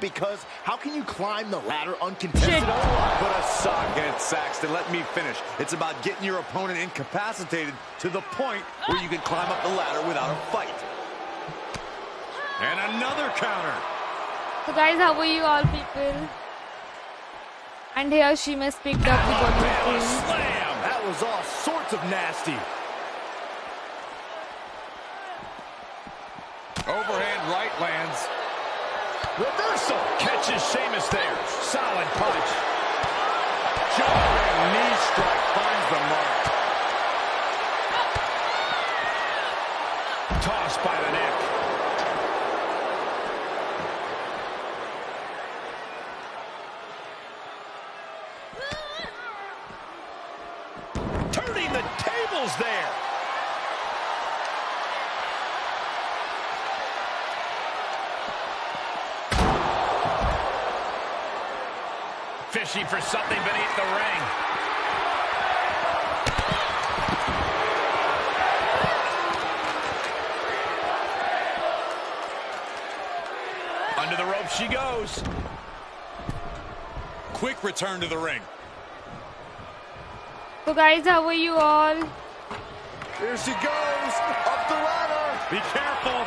Because how can you climb the ladder uncontested? Put a sock in it, Saxton. Let me finish. It's about getting your opponent incapacitated to the point where you can climb up the ladder without a fight. And another counter. So guys, how are you all people? And here Sheamus picked up the Bollywood Queen. Slam! That was all sorts of nasty. Overhand right lands. Reversal catches Sheamus there. Solid punch. Jawbreaker knee strike finds the mark. Tossed by the neck. Turning the tables there. Fishing for something beneath the ring. Under the rope she goes. Quick return to the ring. So guys, how are you all? Here she goes, up the ladder. Be careful.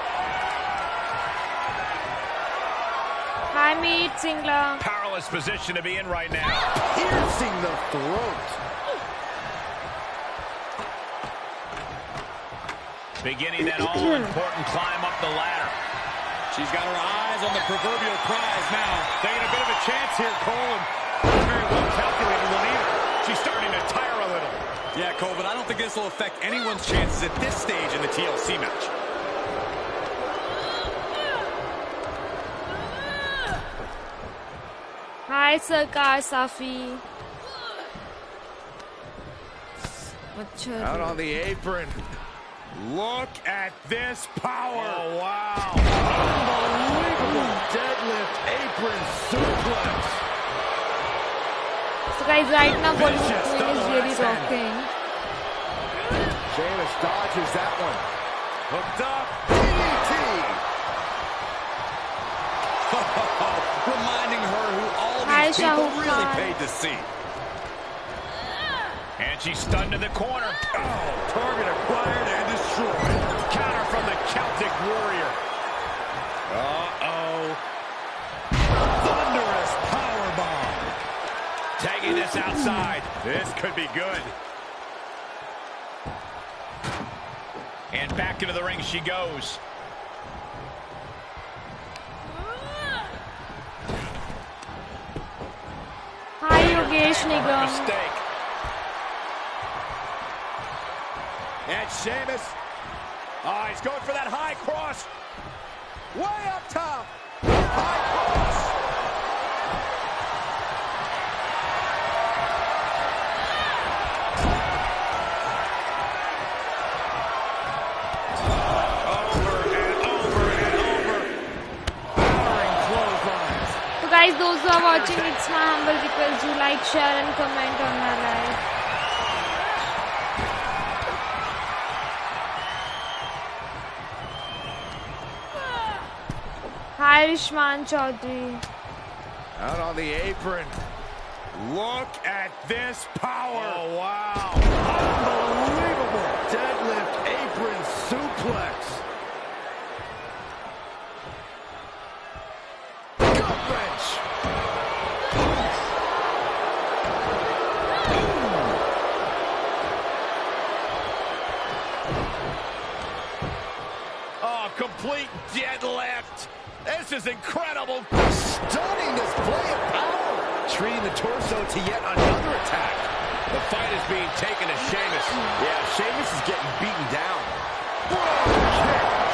Hi, meet Singla. Powerless position to be in right now. Piercing the throat. Beginning that all-important climb up the ladder. She's got her eyes on the proverbial prize now. They get a bit of a chance here, Cole. And very well calculated one either. She's starting to tire a little. Yeah, Cole, but I don't think this will affect anyone's chances at this stage in the TLC match. Safi. Out on the apron. Look at this power. Oh, wow. Unbelievable deadlift apron suplex. So guys, right now Bollywood Queen is really rocking. Sheamus dodges that one. Hooked up. DDT. Reminding her who people really paid to see. And she's stunned to the corner. Oh, target acquired and destroyed. Counter from the Celtic Warrior. Uh-oh. Thunderous powerbomb. Tagging this outside. This could be good. And back into the ring she goes. Mistake. And Sheamus. Oh, he's going for that high cross. Way up top. High cross. Over and over and over. Powering clotheslines. So guys, those who are watching, it's my humble request you like, share and comment on my live. Hi, Rishman Chaudhary. Out on the apron. Look at this power. Oh, wow. Unbelievable deadlift apron suplex. Complete deadlift. This is incredible. Stunning display of power. Treating the torso to yet another attack. The fight is being taken to Sheamus. Yeah, Sheamus is getting beaten down.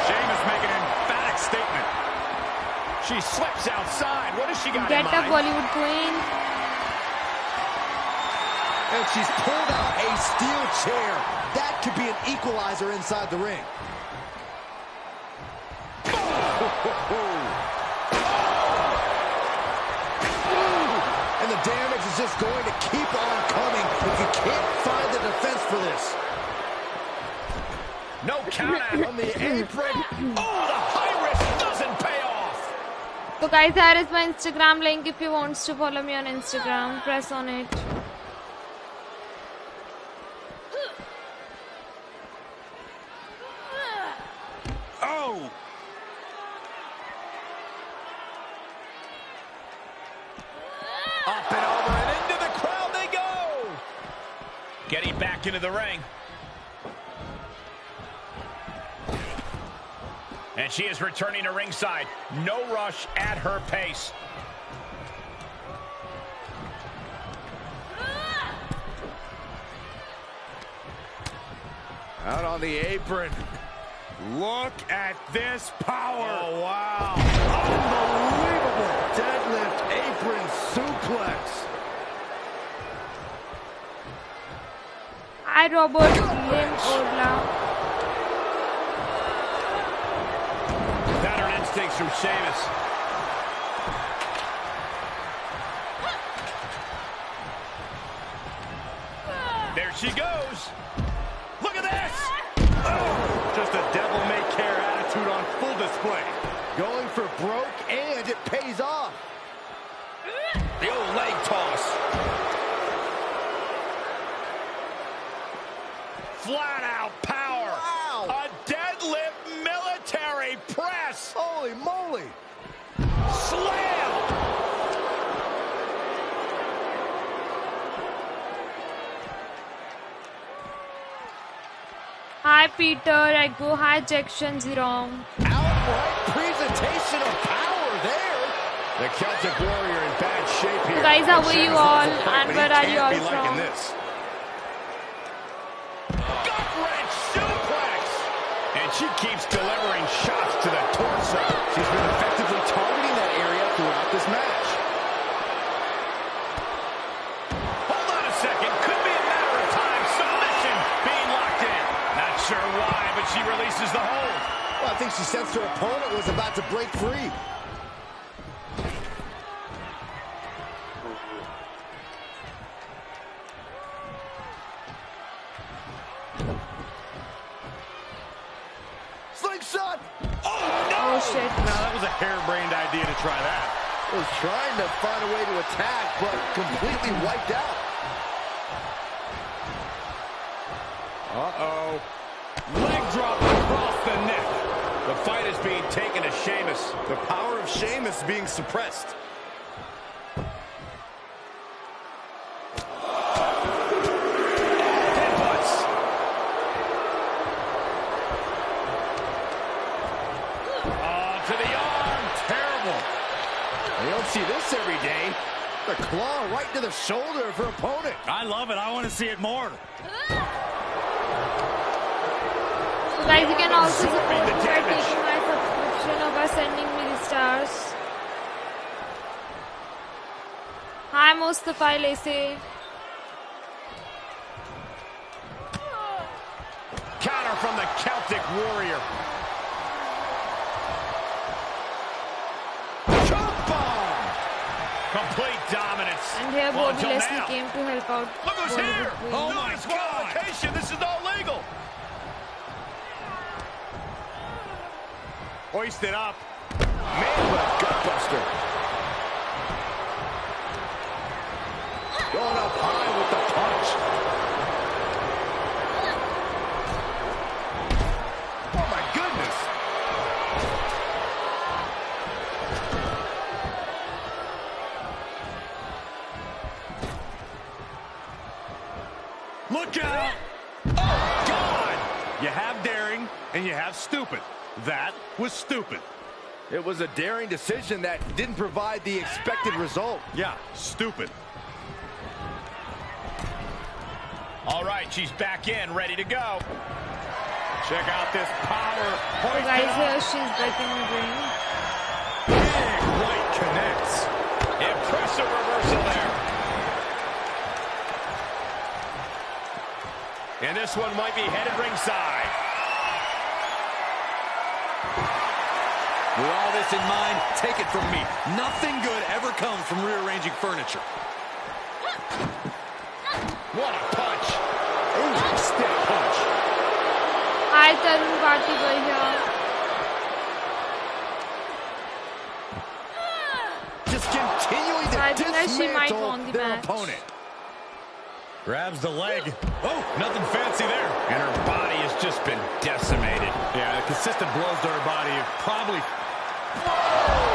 Sheamus making an emphatic statement. She slips outside. What has she got in mind? Get up, Bollywood Queen. And she's pulled out a steel chair. That could be an equalizer inside the ring. And the damage is just going to keep on coming if you can't find the defense for this. No count out on the apron. Oh, the high risk doesn't pay off. So guys, here is my Instagram link. If you want to follow me on Instagram, press on it. Oh! Up and over and into the crowd they go! Getting back into the ring. And she is returning to ringside. No rush, at her pace. Out on the apron. Look at this power. Oh, wow. Unbelievable deadlift apron suplex. Hi, Robert. Lynn Odla. From Sheamus. There she goes. Look at this. Oh, just a devil-may-care attitude on full display. Going for broke, and it pays off. The old leg toss. Flat-out power. Wow. A deadlift military press. Holy moly! Slam! Hi, Peter. I go high Jackson Zero. Outright presentation of power there. The Celtic Warrior in bad shape here. Guys, how are you all? And where are you all from? This. She keeps delivering shots to the torso. She's been effectively targeting that area throughout this match. Hold on a second. Could be a matter of time. Submission being locked in. Not sure why, but she releases the hold. Well, I think she sensed her opponent was about to break free. Harebrained idea to try that. Was trying to find a way to attack, but completely wiped out. Uh-oh. Leg drop across the neck. The fight is being taken to Sheamus. The power of Sheamus being suppressed. See this every day. The claw right to the shoulder of her opponent. I love it. I want to see it more. So guys, you can also support me by taking my subscription or by sending me the stars. Hi, Mustafa Lacey. Counter from the Celtic Warrior. Complete dominance. And here Bobby Leslie came to help out. Look who's here! Oh my God! This is not legal. Hoist it up. Man, what a gutbuster. Going up high with the punch. Oh my goodness! Look out! Oh, God! You have daring, and you have stupid. That was stupid. It was a daring decision that didn't provide the expected result. Yeah, stupid. All right, she's back in, ready to go. Check out this power. Oh, guys, here she's back in the ring. Big right connects. Impressive reversal there. And this one might be headed ringside. With all this in mind, take it from me. Nothing good ever comes from rearranging furniture. What a punch. Ooh, stiff punch. Hi, Tarun Bharti. just continuing to dismantle their opponent. Grabs the leg. Oh, nothing fancy there. And her body has just been decimated. Yeah, the consistent blows to her body have probably... Whoa!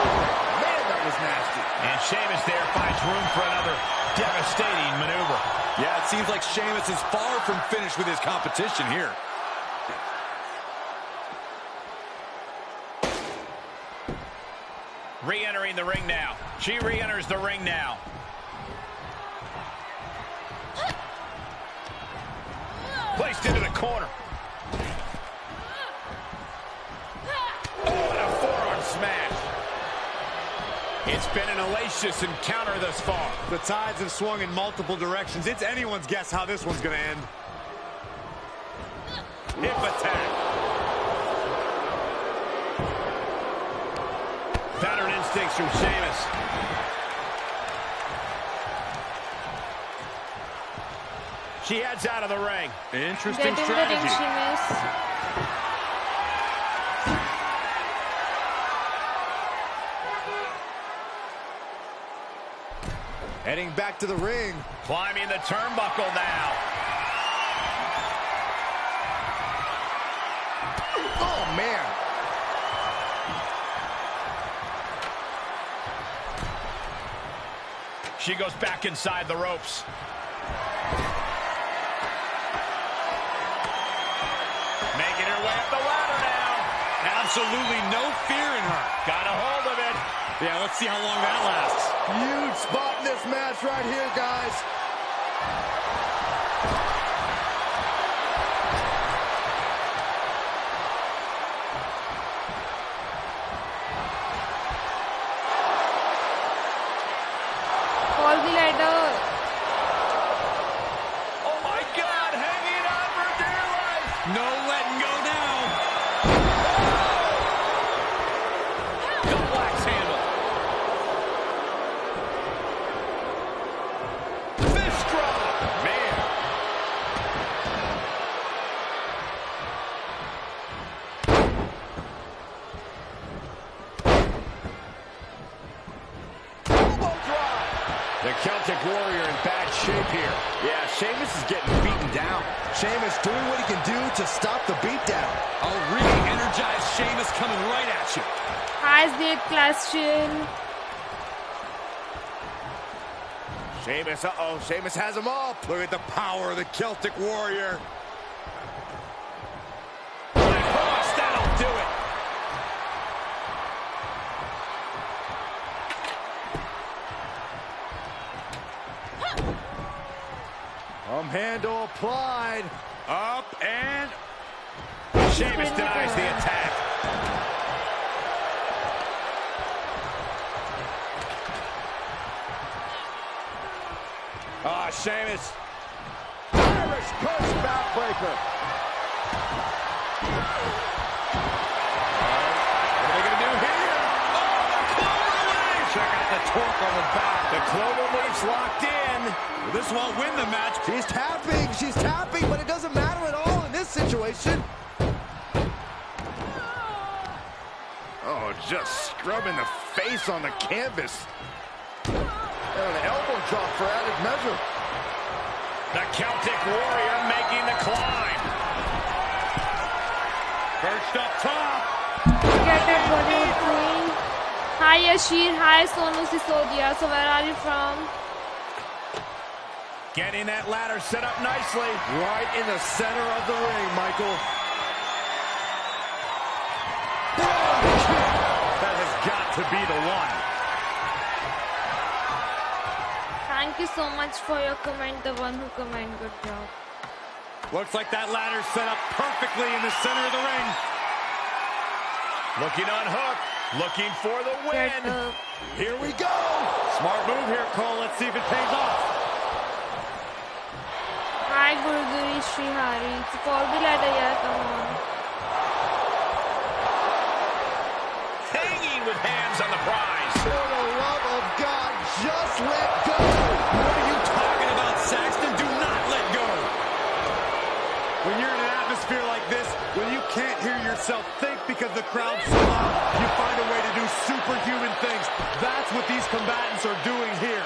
Man, that was nasty. And Sheamus there finds room for another devastating maneuver. Yeah, it seems like Sheamus is far from finished with his competition here. Re-entering the ring now. She re-enters the ring now. Placed into the corner. Oh, and a forearm smash. It's been an hellacious encounter thus far. The tides have swung in multiple directions. It's anyone's guess how this one's going to end. Hip attack. Pattern instincts from Sheamus. She heads out of the ring. Interesting strategy. Heading back to the ring. Climbing the turnbuckle now. Oh, man. She goes back inside the ropes. Making her way up the ladder now. Absolutely no fear in her. Got a hold of it. Yeah, let's see how long that lasts. Huge spot in this match right here, guys. All the ladder. Celtic Warrior in bad shape here. Yeah, Sheamus is getting beaten down. Sheamus doing what he can do to stop the beatdown. A really energized Sheamus coming right at you. Has the question. Sheamus, uh-oh. Sheamus has him all. Look at the power of the Celtic Warrior. Handle applied. Up and... Sheamus denies the attack. Ah, Sheamus. Irish curse backbreaker. What are they going to do here? Oh, the cloverleaf! Check out the torque on the back. The cloverleaf's locked in. Well, this won't win the match. She's tapping, but it doesn't matter at all in this situation. Oh, just scrubbing the face on the canvas. And an elbow drop for added measure. The Celtic Warrior making the climb. Perched up top. Get that body thing. Hi, Yashir. Hi, Sonu Sisodia. So where are you from? Getting that ladder set up nicely. Right in the center of the ring, Michael. That has got to be the one. Thank you so much for your comment, the one who commented. Good job. Looks like that ladder set up perfectly in the center of the ring. Looking on hook, looking for the win. Here we go. Smart move here, Cole. Let's see if it pays off. Hi, Gurugiri Shrihari. It's called the ladder, yeah, come on. Hanging with hands on the prize. For the love of God, just let go. What are you talking about, Saxton? Do not let go. When you're in an atmosphere like this, when you can't hear yourself think because the crowd's so loud, you find a way to do superhuman things. That's what these combatants. Titans are doing here.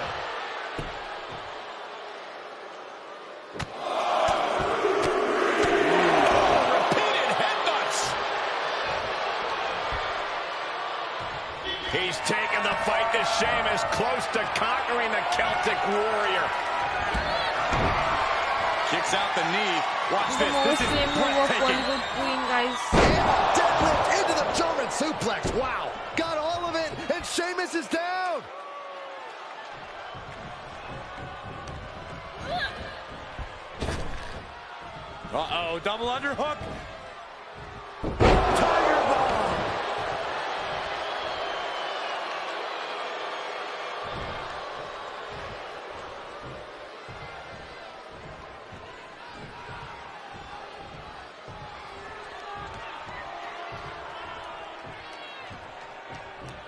He's taking the fight to Sheamus, close to conquering the Celtic Warrior. Kicks out the knee. Watch this. This is breathtaking. Deadlift into the German suplex. Wow. Got all of it, and Sheamus is down. Uh-oh, double underhook.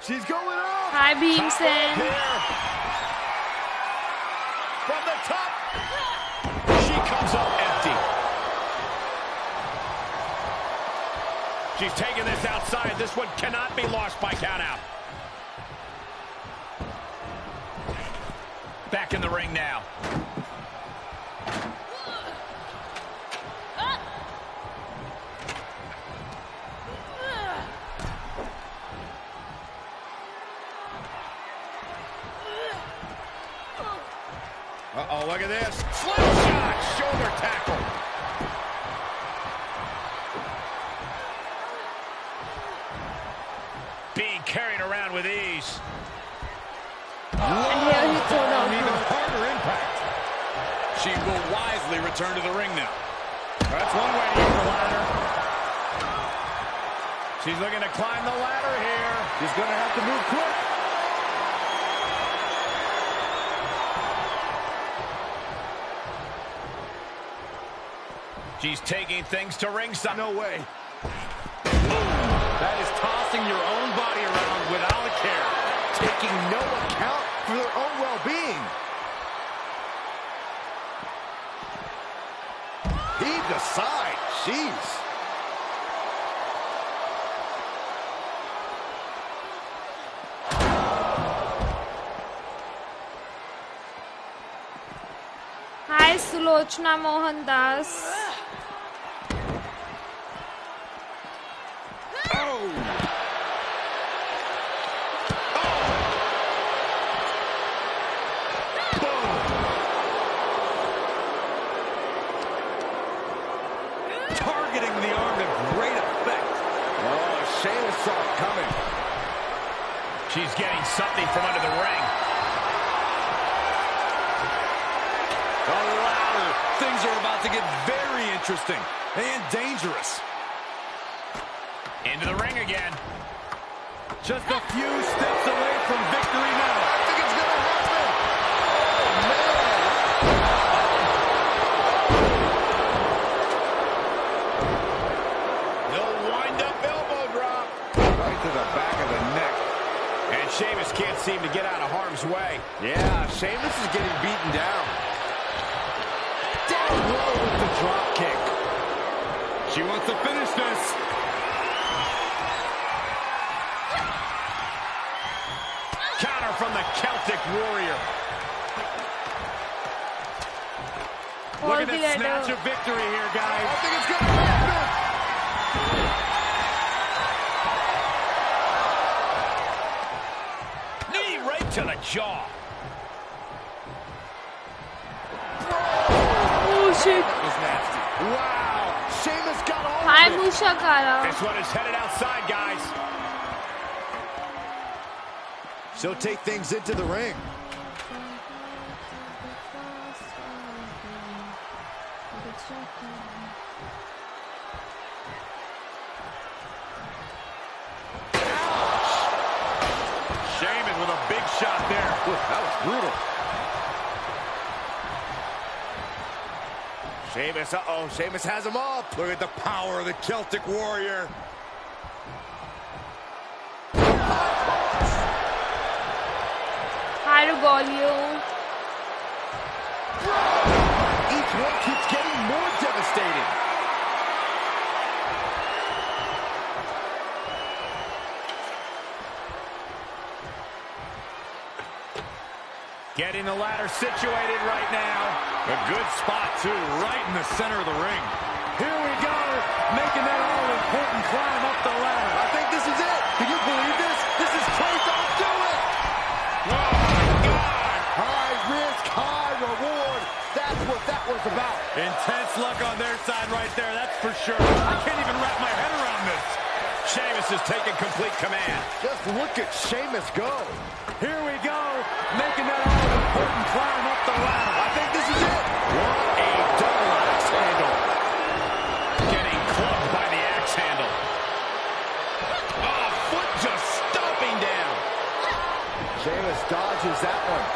She's going up. Hi, Beamson. From the top, she comes up empty. She's taking this outside. This one cannot be lost by countout. Back in the ring now. Uh-oh, look at this. Slip shot, shoulder tackle. Being carried around with ease. And even harder impact. She will wisely return to the ring now. That's one way to use the ladder. She's looking to climb the ladder here. She's going to have to move quick. She's taking things to ringside. No way. That is tossing your own body around without a care. Taking no account for their own well-being. Heaved aside. Jeez. Hi, Sulochna Mohandas. She's getting something from under the ring. The ladder. Things are about to get very interesting and dangerous. Into the ring again. Just a few steps away from victory now. I think it's going to happen. Oh, man. No wind-up elbow drop. Right to the back of the neck. And Sheamus can't seem to get out of harm's way. Yeah, Sheamus is getting beaten down. Down low with the drop kick. She wants to finish this. Counter from the Celtic Warrior. Look at that snatch of victory here, guys. I think it's going to happen. To the jaw. Oh, shit. That was nasty. Wow. Sheamus got all of it. This one is headed outside, guys. She'll take things into the ring. Big shot there. Ooh, that was brutal. Sheamus, uh-oh. Sheamus has him up. Look at the power of the Celtic Warrior. Hi to Golio. Each one keeps getting more devastating. Getting the ladder situated right now. A good spot, too, right in the center of the ring. Here we go, making that all-important climb up the ladder. I think this is it. Can you believe this? This is close. Don't do it. Oh, my God. High risk, high reward. That's what that was about. Intense luck on their side right there, that's for sure. I can't even wrap my head around this. Sheamus is taking complete command. Just look at Sheamus go. Here we go, making that all-important climb up the ladder. I think this is it. What a double axe handle. Getting clubbed by the axe handle. Oh, foot just stomping down. Sheamus dodges that one.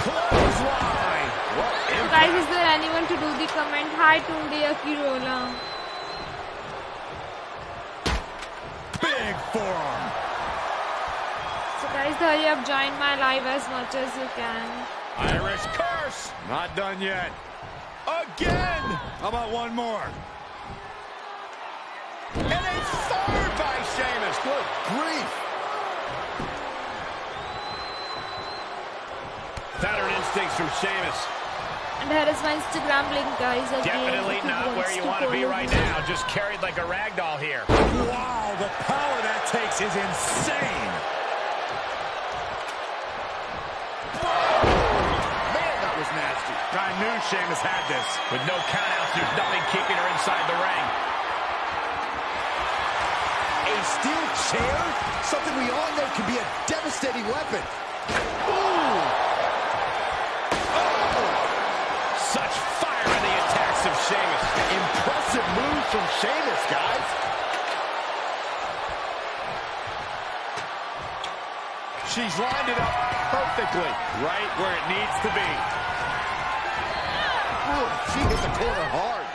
Clothesline. What impact. Guys, is there anyone to do the comment? Hi, Tunde Akirola. Forearm. So guys, hurry up, join my live as much as you can. Irish curse. Not done yet. Again. How about one more? And a third by Sheamus. Good grief. Pattern instincts from Sheamus. And here is my Instagram link, guys. Definitely not where you want to be right now. Just carried like a ragdoll here. Wow, the power that takes is insane. Whoa. Man, that was nasty. I knew Sheamus had this. With no countouts, there's nothing keeping her inside the ring. A steel chair? Something we all know can be a devastating weapon. Ooh! Such fire in the attacks of Sheamus. Impressive move from Sheamus, guys. She's lined it up perfectly, right where it needs to be. Ooh, she hit the corner hard.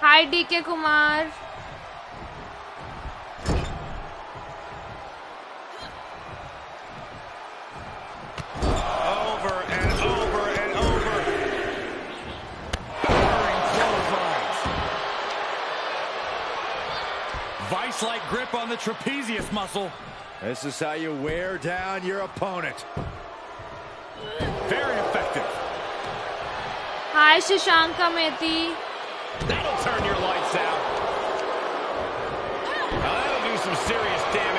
Hi, DK Kumar. Vice-like grip on the trapezius muscle. This is how you wear down your opponent. Very effective. Hi, Shashank Mehti. That'll turn your lights out. Now that'll do some serious damage.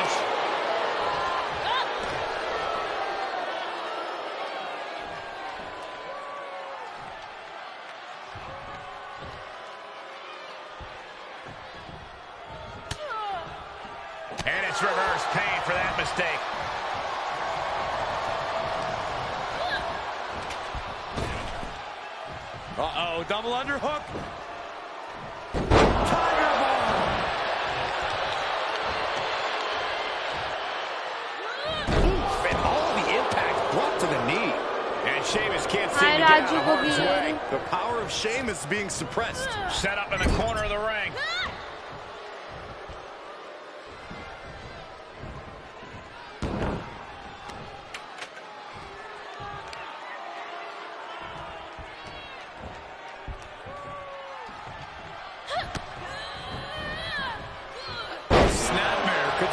Reverse pain for that mistake. Uh-oh, double underhook. Tiger bomb. Oof, and all of the impact brought to the knee. And Sheamus can't seem to get out of his way. The power of Sheamus being suppressed. Set up in the corner of the ring.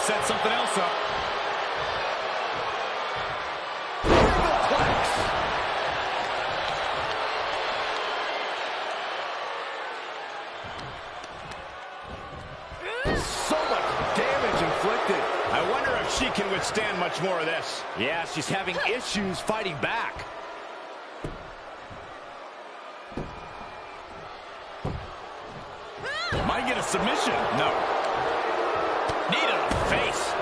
Set something else up. So much damage inflicted. I wonder if she can withstand much more of this. Yeah, she's having issues fighting back. Might get a submission. No. Knee to the face.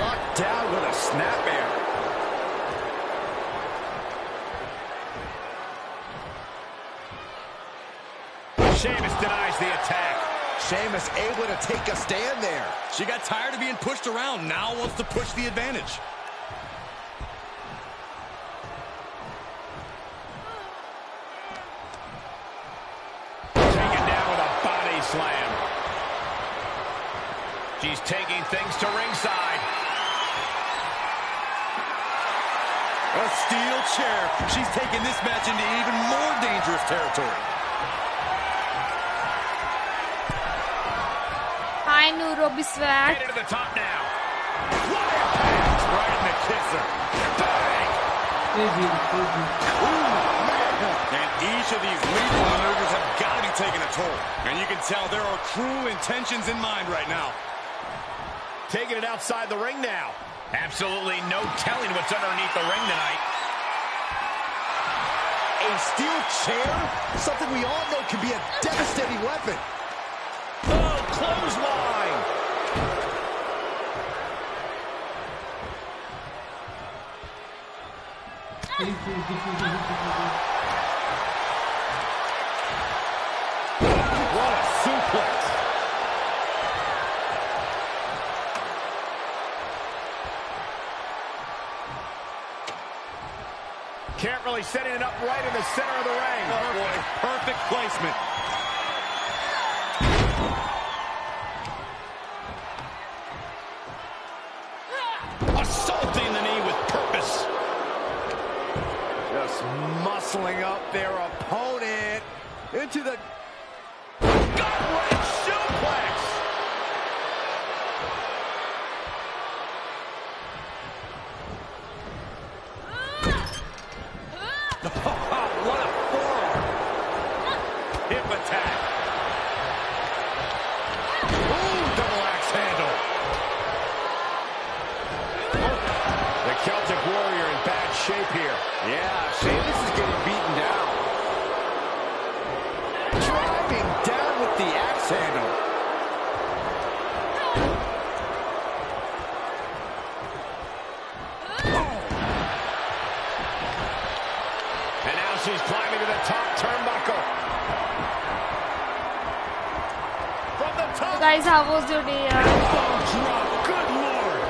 Rocked down with a snapmare. Sheamus denies the attack. Sheamus able to take a stand there. She got tired of being pushed around. Now wants to push the advantage. Slam. She's taking things to ringside. Oh, A steel chair. She's taking this match into even more dangerous territory. Hi, Nuro Biswak. Headed to the top now. What a pass right in the kisser. Bang! And each of these lethal maneuvers have got to be taking a toll. And you can tell there are cruel intentions in mind right now. Taking it outside the ring now. Absolutely no telling what's underneath the ring tonight. A steel chair? Something we all know can be a devastating weapon. Oh, clothesline! What a suplex! Can't really set it up right in the center of the ring. Oh, boy. Perfect placement. Assaulting the knee with purpose. Just muscling up their opponent into the gut-wrench suplex. Celtic Warrior in bad shape here. Yeah, Sheamus is getting beaten down. Driving down with the axe handle. Oh. And now she's climbing to the top turnbuckle. From the top. So guys, how was your day? Oh, drop. Good lord.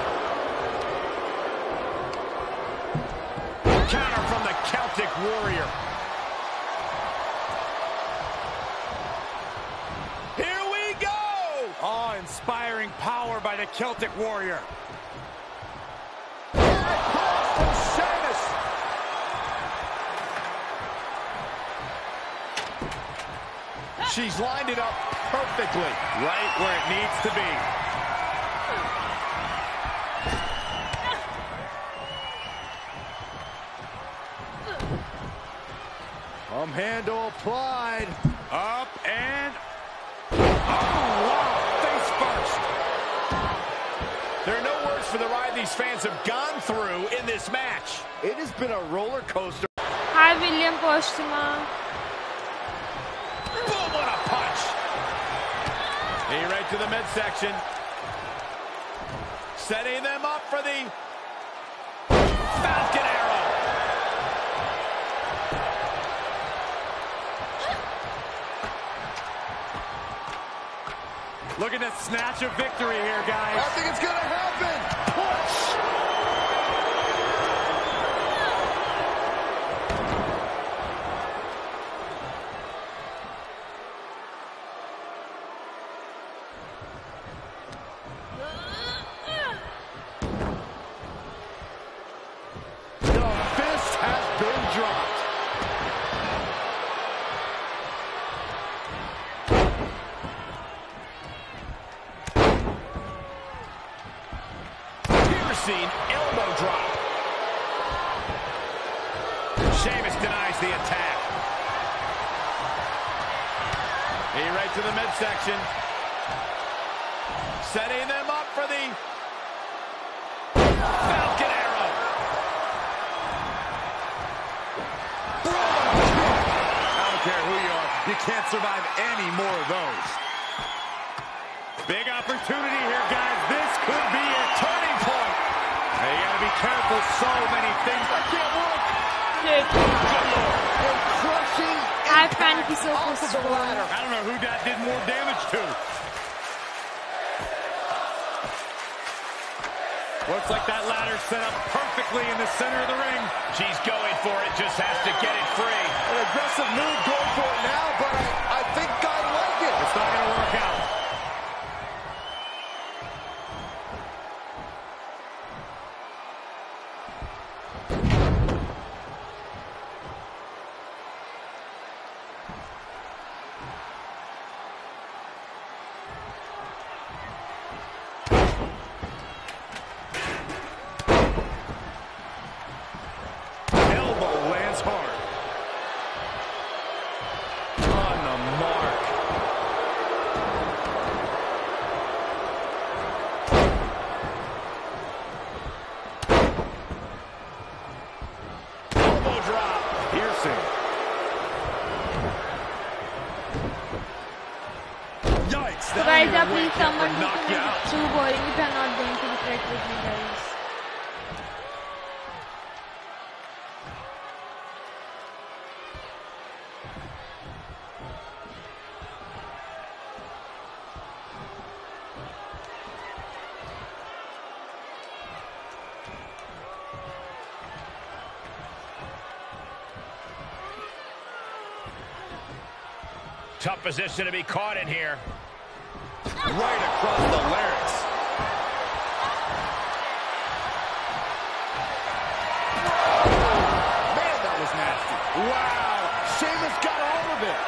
Counter from the Celtic Warrior. Here we go! Awe-inspiring power by the Celtic Warrior. Right cross from Sheamus. She's lined it up perfectly, right where it needs to be. Handle applied. Up and... Oh, wow! Face first. There are no words for the ride these fans have gone through in this match. It has been a roller coaster. Hi, William Postuma. Boom, what a punch! He right to the midsection. Setting them up for the... Falcon Arrow. Looking to snatch a victory here, guys. I think it's going to happen. Push. The fist has been dropped. Elbow drop. Sheamus denies the attack. He right to the midsection. Setting them up for the Falcon Arrow. I don't care who you are. You can't survive any more of those. Big opportunity here, guys. This could be a turning point. Hey, you gotta be careful, so many things. I can't look! And crushing impact off of the ladder. I don't know who that did more damage to. Looks like that ladder set up perfectly in the center of the ring. She's going for it, just has to get it free. An aggressive move going for it now, but I think I like it. It's not gonna work out. Guys, please someone who's too boring if you're not going to be correct with me, guys. Tough position to be caught in here. Right across the larynx. Man, that was nasty. Wow, Sheamus got all of it.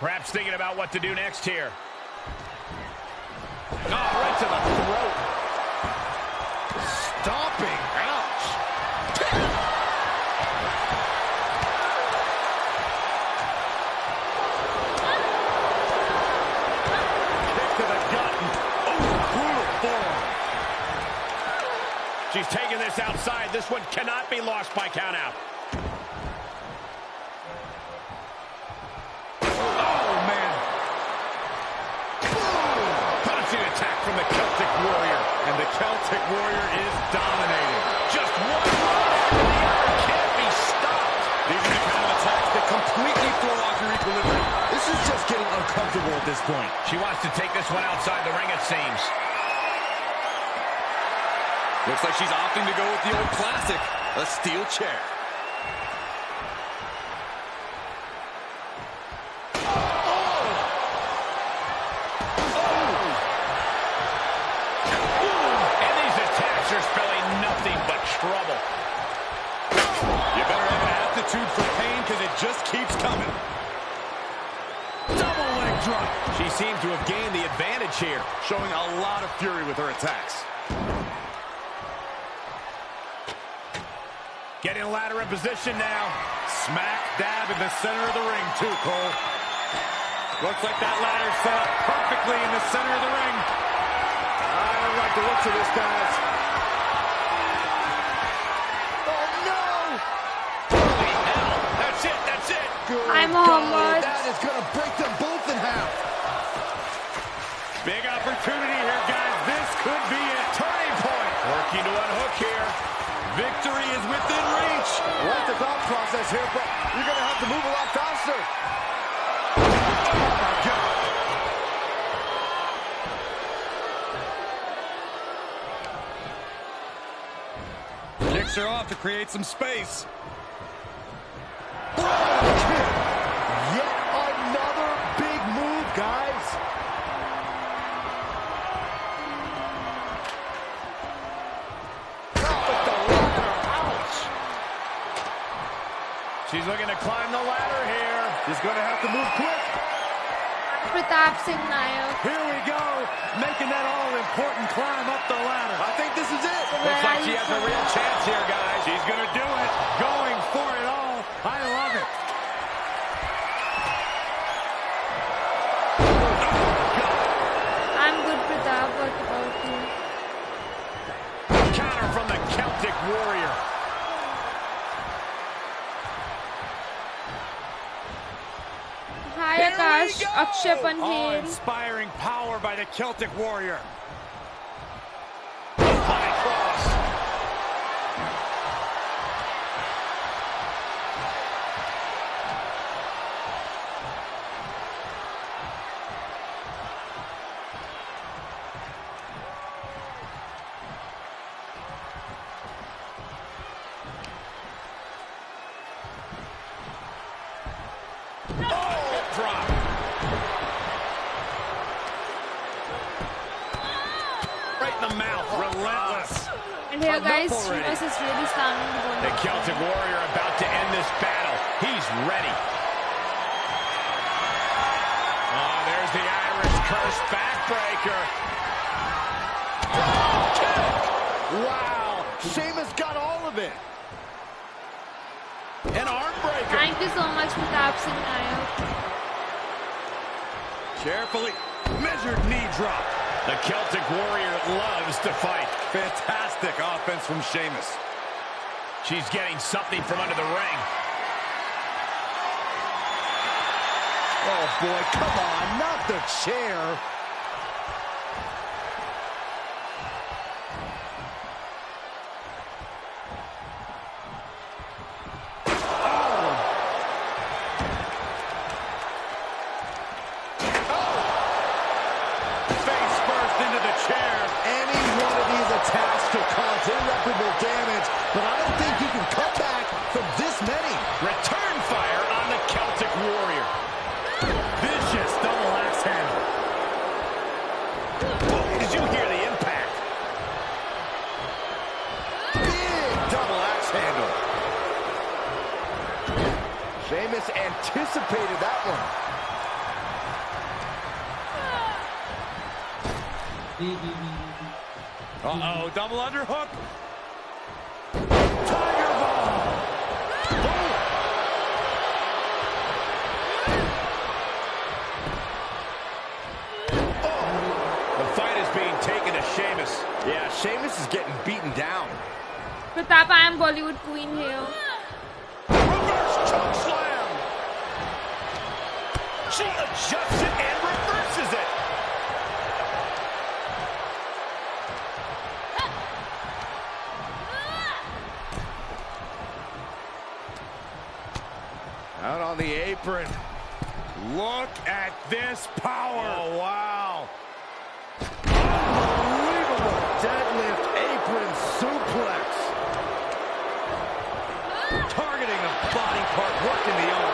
Perhaps thinking about what to do next here. Oh, right to the throat. Stomping. Ouch. Kick to the gut. Oh, brutal form. She's taking this outside. This one cannot be lost by count out. From the Celtic Warrior, and the Celtic Warrior is dominating. Just one right after the other can't be stopped. These are the kind of attacks that completely throw off your equilibrium. This is just getting uncomfortable at this point. She wants to take this one outside the ring, it seems. Looks like she's opting to go with the old classic, a steel chair. For pain, because it just keeps coming. Double leg drop. She seems to have gained the advantage here, showing a lot of fury with her attacks. Getting a ladder in position now. Smack dab in the center of the ring, too, Cole. Looks like that ladder set up perfectly in the center of the ring. I don't like the looks of this, guys. I'm almost. That is going to break them both in half. Big opportunity here, guys. This could be a turning point. Working to unhook here. Victory is within reach. I like the thought process here, but you're going to have to move a lot faster. Oh, my God. Kicks her off to create some space. She's looking to climb the ladder here. She's going to have to move quick. Pratap Singh Nayak. Here we go. Making that all-important climb up the ladder. I think this is it. Looks like she has a real chance here, guys. She's going to do it. Going for it all. I love it. I'm good, Pratap. What about you? Counter from the Celtic Warrior. Awe-inspiring power by the Celtic Warrior. High cross. Guys, Sheamus is really slamming the ball. The Celtic Warrior about to end this battle. He's ready. Oh, there's the Irish curse backbreaker. Oh, kick. Wow, Sheamus got all of it. An arm breaker. Thank you so much for the absent Nayo. Carefully measured knee drop. The Celtic Warrior loves to fight. Fantastic offense from Sheamus. She's getting something from under the ring. Oh boy, come on, not the chair. Anticipated that one. Uh-oh, double underhook. Tiger bomb. Boom. Oh. The fight is being taken to Sheamus. Yeah, Sheamus is getting beaten down. Pratap, I am Bollywood Queen here. Reverse choke slam. She adjusts it and reverses it. Out on the apron. Look at this power. Oh, wow. Unbelievable. Deadlift apron suplex. Targeting the body part, working the arm.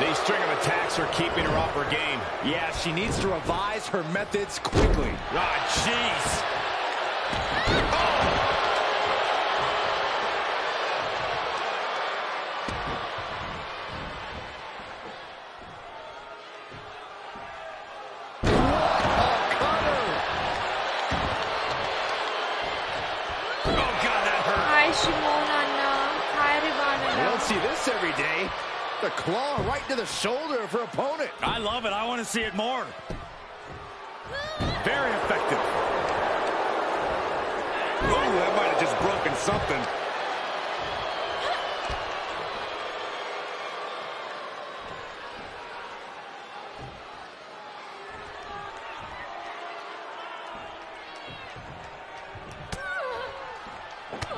These string of attacks are keeping her off her game. Yeah, she needs to revise her methods quickly. Ah, jeez. Oh! Oh, cutter! Oh, God, that hurt. Hi, Shimona. Hi, Rivana. You don't see this every day. The claw right to the shoulder of her opponent. I love it. I want to see it more. Very effective. Oh, that might have just broken something.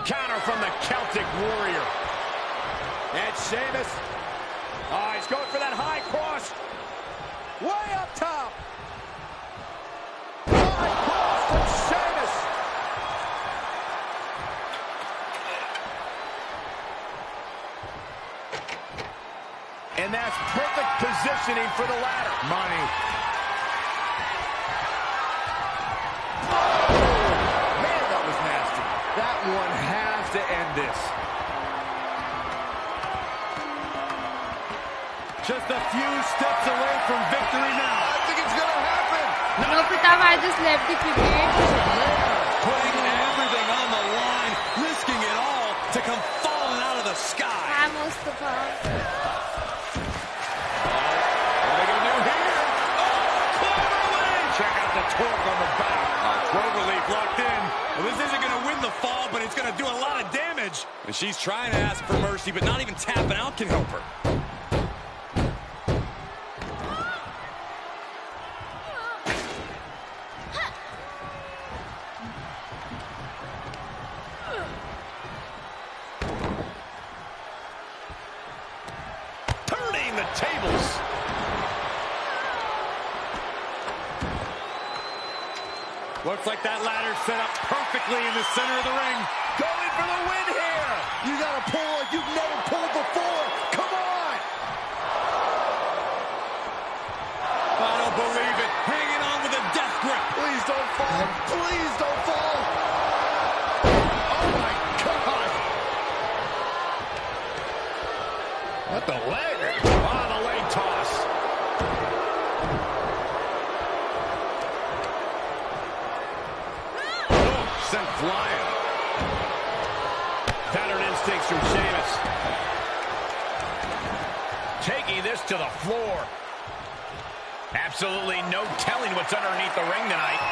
Counter from the Celtic Warrior. And Sheamus. Oh, he's going for that high cross. Way up top. High cross from Sheamus. And that's perfect positioning for the ladder. Money. Oh, man, that was nasty. That one has to end this. Just a few steps away from victory now. I think it's going to happen. No, Pratap, I just left the cricketer. Putting everything on the line, risking it all to come falling out of the sky. I almost the ball. What are they going to do here? Oh, Cloverleaf! Check out the torque on the back. Cloverleaf locked in. Well, this isn't going to win the fall, but it's going to do a lot of damage. And she's trying to ask for mercy, but not even tapping out can help her. Looks like that ladder set up perfectly in the center of the ring. Going for the win here. You got to pull like you've never pulled before. Come on. I don't believe it. Hanging on with a death grip. Please don't fall. Please don't fall. Oh, my God. What the leg? Oh, the leg toss. Sent flying. Pattern instincts from Sheamus. Taking this to the floor. Absolutely no telling what's underneath the ring tonight.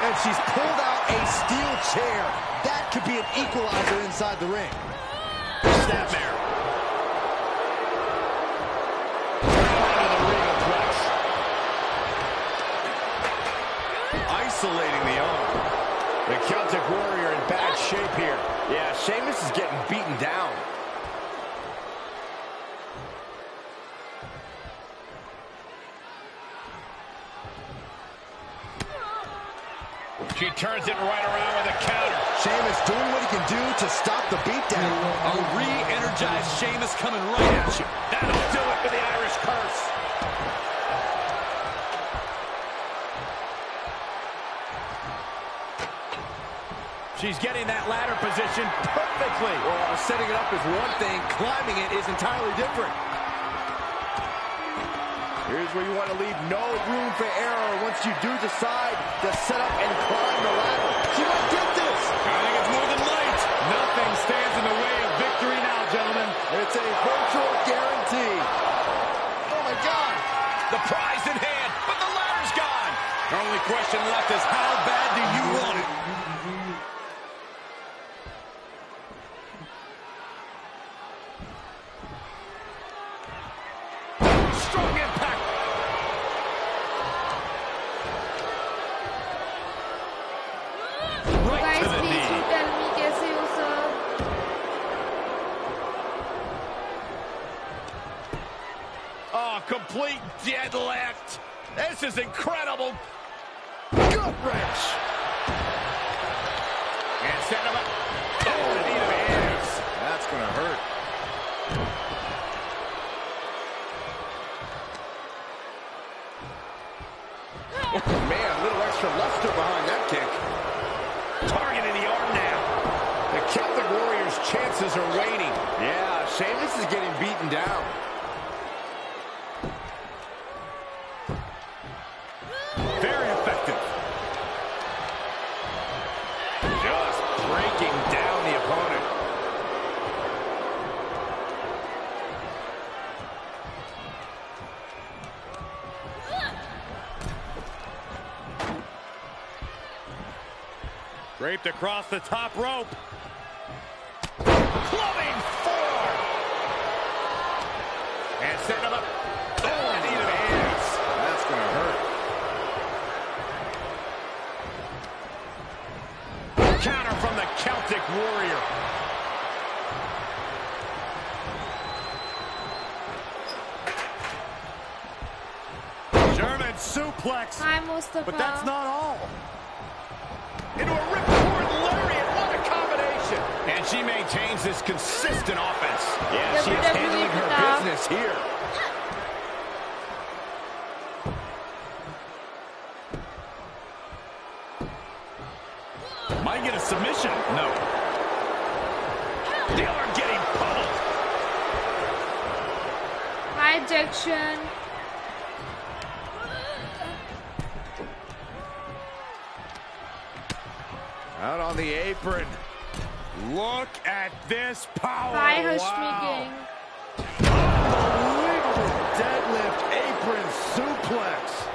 And she's pulled out a steel chair. That could be an equalizer inside the ring. Snapmare. Isolating the arm. The Celtic Warrior in bad shape here. Yeah, Sheamus is getting beaten down. She turns it right around with a counter. Sheamus doing what he can do to stop the beatdown. A re-energized Sheamus coming right at you. That'll do it for the Irish curse. She's getting that ladder position perfectly. Well, setting it up is one thing. Climbing it is entirely different. Here's where you want to leave no room for error once you do decide to set up and climb the ladder. She might get this. I think it's more than light. Nothing stands in the way of victory now, gentlemen. It's a virtual guarantee. Oh, my God. The prize in hand, but the ladder's gone. The only question left is how bad do you want it? Complete deadlift. This is incredible. Gut wrench. And set him up. Oh, hands. That's going to hurt. Oh, man, a little extra luster behind that kick. Targeting the arm now. The Celtic Warrior's chances are waning. Yeah, Sheamus is getting beaten down. Draped across the top rope. Clubbing four. And set him up. Oh, and either hands. That's going to hurt. Counter from the Celtic Warrior. German suplex. But that's not all. Into a ripcord lariat. What a combination. And she maintains this consistent offense. Yeah, she's handling her business here. Might get a submission. No. The arm getting pummeled. Ejection. Out on the apron. Look at this power. Wow. Unbelievable deadlift apron suplex.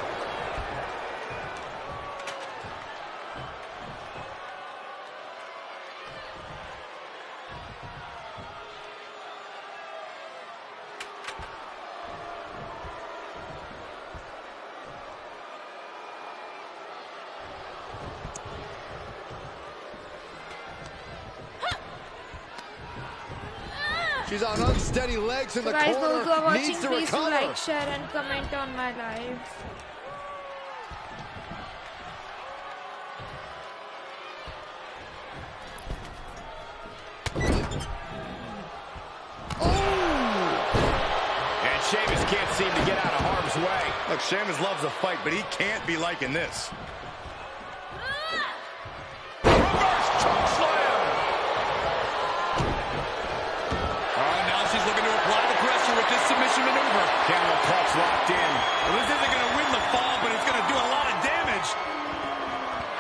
She's on unsteady legs in the corner. Needs to recover. Guys, those who are watching, please like, share, and comment on my live. Oh! And Sheamus can't seem to get out of harm's way. Look, Sheamus loves a fight, but he can't be liking this. Looking to apply the pressure Clutch locked in. Well, this isn't going to win the fall, but it's going to do a lot of damage.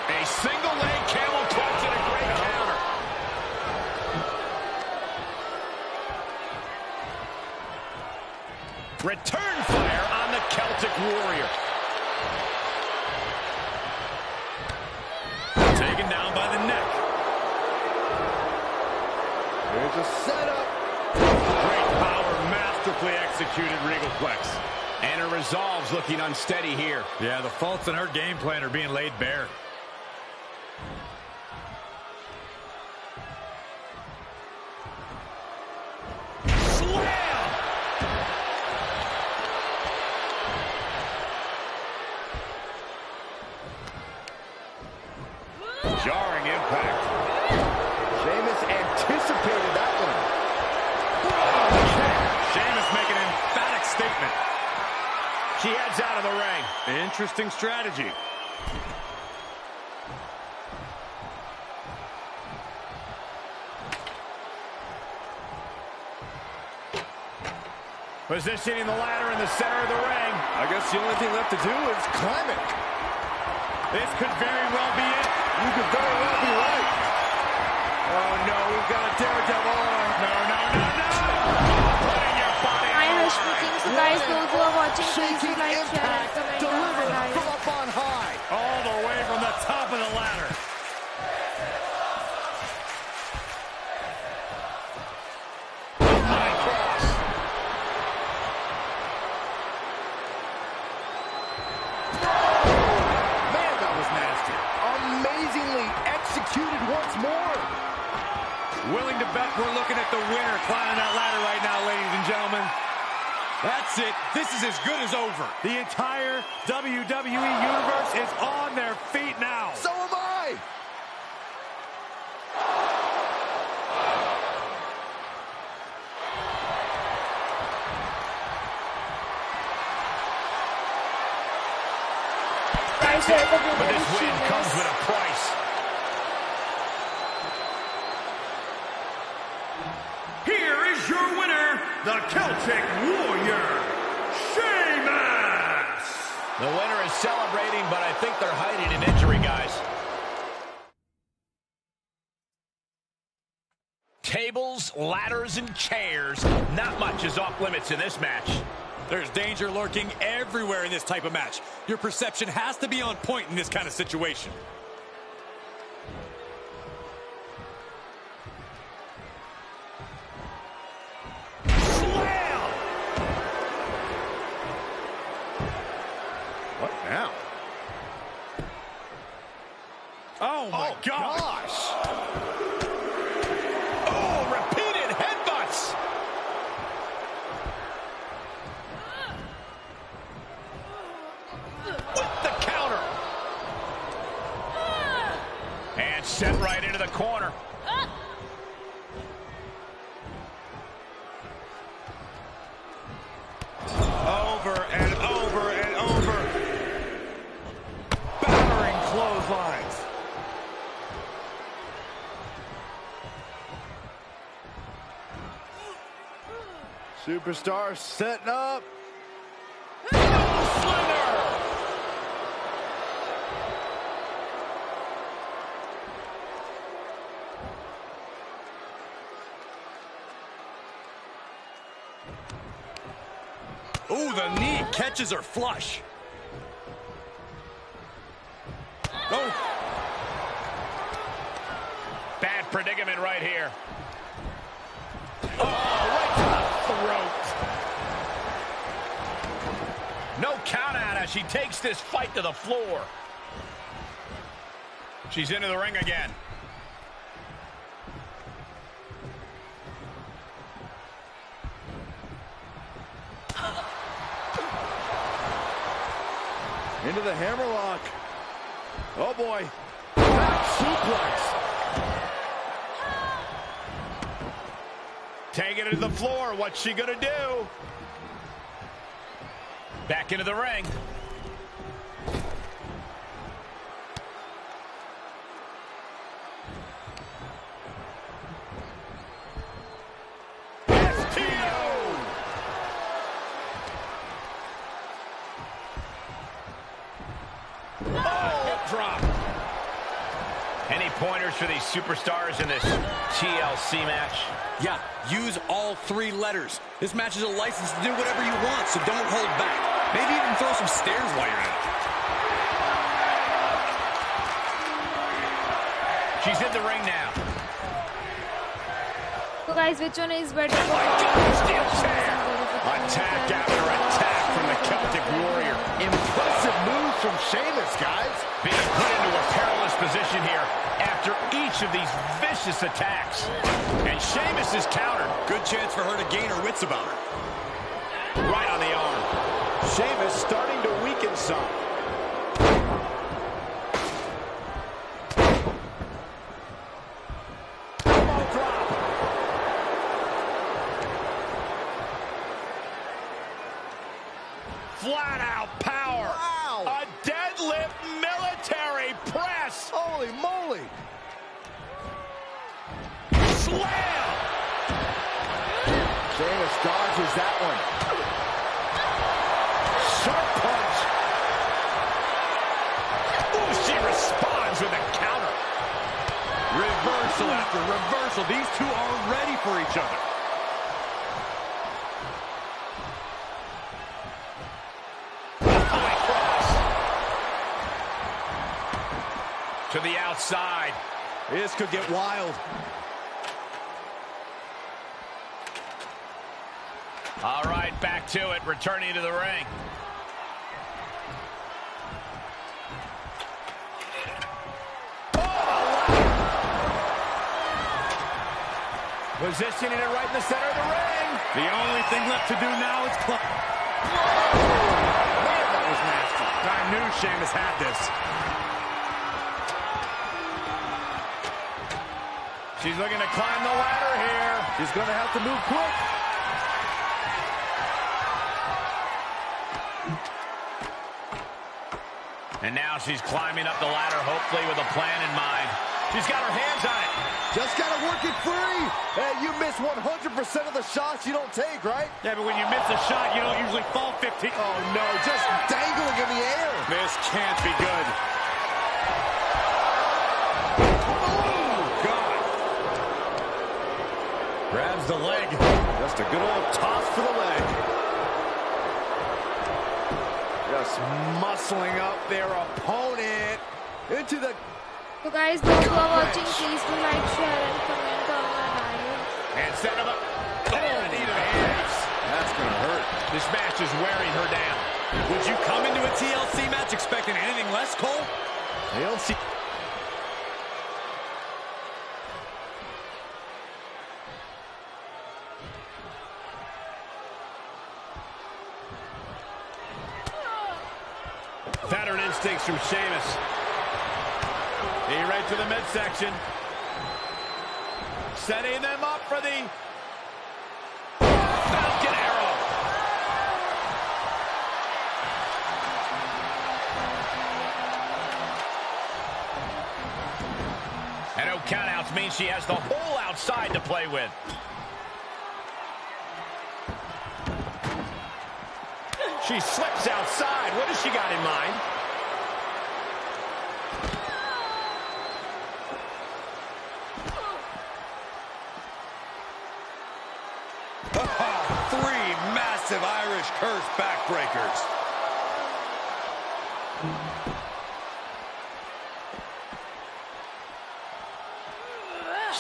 A single leg camel clutch and a great counter. Return fire on the Celtic Warrior. Taken down by the neck. There's a setup. Great power, masterfully executed Regalplex. And her resolve's looking unsteady here. Yeah, the faults in her game plan are being laid bare. Jarring impact. Sheamus anticipated that one. Sheamus making an emphatic statement. She heads out of the ring. Interesting strategy. Positioning the ladder in the center of the ring. I guess the only thing left to do is climb it. This could very well be it. You could very well be right. Oh, no, we've got a daredevil. No, no, no, no. Putting your body on the line. Guys, those who are watching, please like, share, and comment. Delivered from up on high. All the way from the top of the ladder. Willing to bet we're looking at the winner climbing that ladder right now, ladies and gentlemen. That's it. This is as good as over. The entire WWE Universe is on their feet now. So am I. That's it. But this win comes with a price. Your winner, the Celtic Warrior, Sheamus! The winner is celebrating, but I think they're hiding an injury, guys. Tables, ladders, and chairs. Not much is off limits in this match. There's danger lurking everywhere in this type of match. Your perception has to be on point in this kind of situation. Oh, my gosh. Oh, repeated headbutts. With the counter. And sent right into the corner. Over and over and over. Battering clotheslines. Superstar setting up. Slender. Ooh, the knee catches her flush. Oh. Bad predicament right here. No count out as she takes this fight to the floor. She's into the ring again. Into the hammerlock. Oh boy. Back suplex. Taking it to the floor. What's she gonna do? Back into the ring. STO! letters for these superstars in this TLC match? Yeah, use all three letters. This match is a license to do whatever you want, so don't hold back. Maybe even throw some stairs while you're at it. She's in the ring now. So guys, which one is better? Oh my God, steel chair! Attack after attack from the Celtic Warrior. Impressive moves from Sheamus, guys. Being put into a perilous position here after each of these vicious attacks. And Sheamus is countered. Good chance for her to gain her wits about her. Right on the arm. Sheamus starting to weaken some. Flat-out power. Wow. A deadlift military press. Holy moly. Slam. Sheamus dodges that one. Sharp punch. Ooh, she responds with a counter. Reversal after reversal. These two are ready for each other. To the outside. This could get wild. All right, back to it. Returning to the ring. Oh! Positioning it right in the center of the ring. The only thing left to do now is clutch. Man, that was nasty. I knew Sheamus had this. She's looking to climb the ladder here. She's going to have to move quick. And now she's climbing up the ladder, hopefully with a plan in mind. She's got her hands on it. Just got to work it free. You miss 100% of the shots you don't take, right? Yeah, but when you miss a shot, you don't usually fall 15. Oh, no, just dangling in the air. This can't be good. Grabs the leg. Just a good old toss for the leg. Just muscling up their opponent into the... So guys, those who are watching, please do like, share, and comment on my video. And set him up. Oh, needed hands. That's going to hurt. This match is wearing her down. Would you come into a TLC match expecting anything less, Cole? TLC... Pattern instincts from Sheamus. He right to the midsection. Setting them up for the Falcon Arrow. And no countouts means she has the whole outside to play with. She slips outside. What has she got in mind? Oh, three massive Irish curse backbreakers.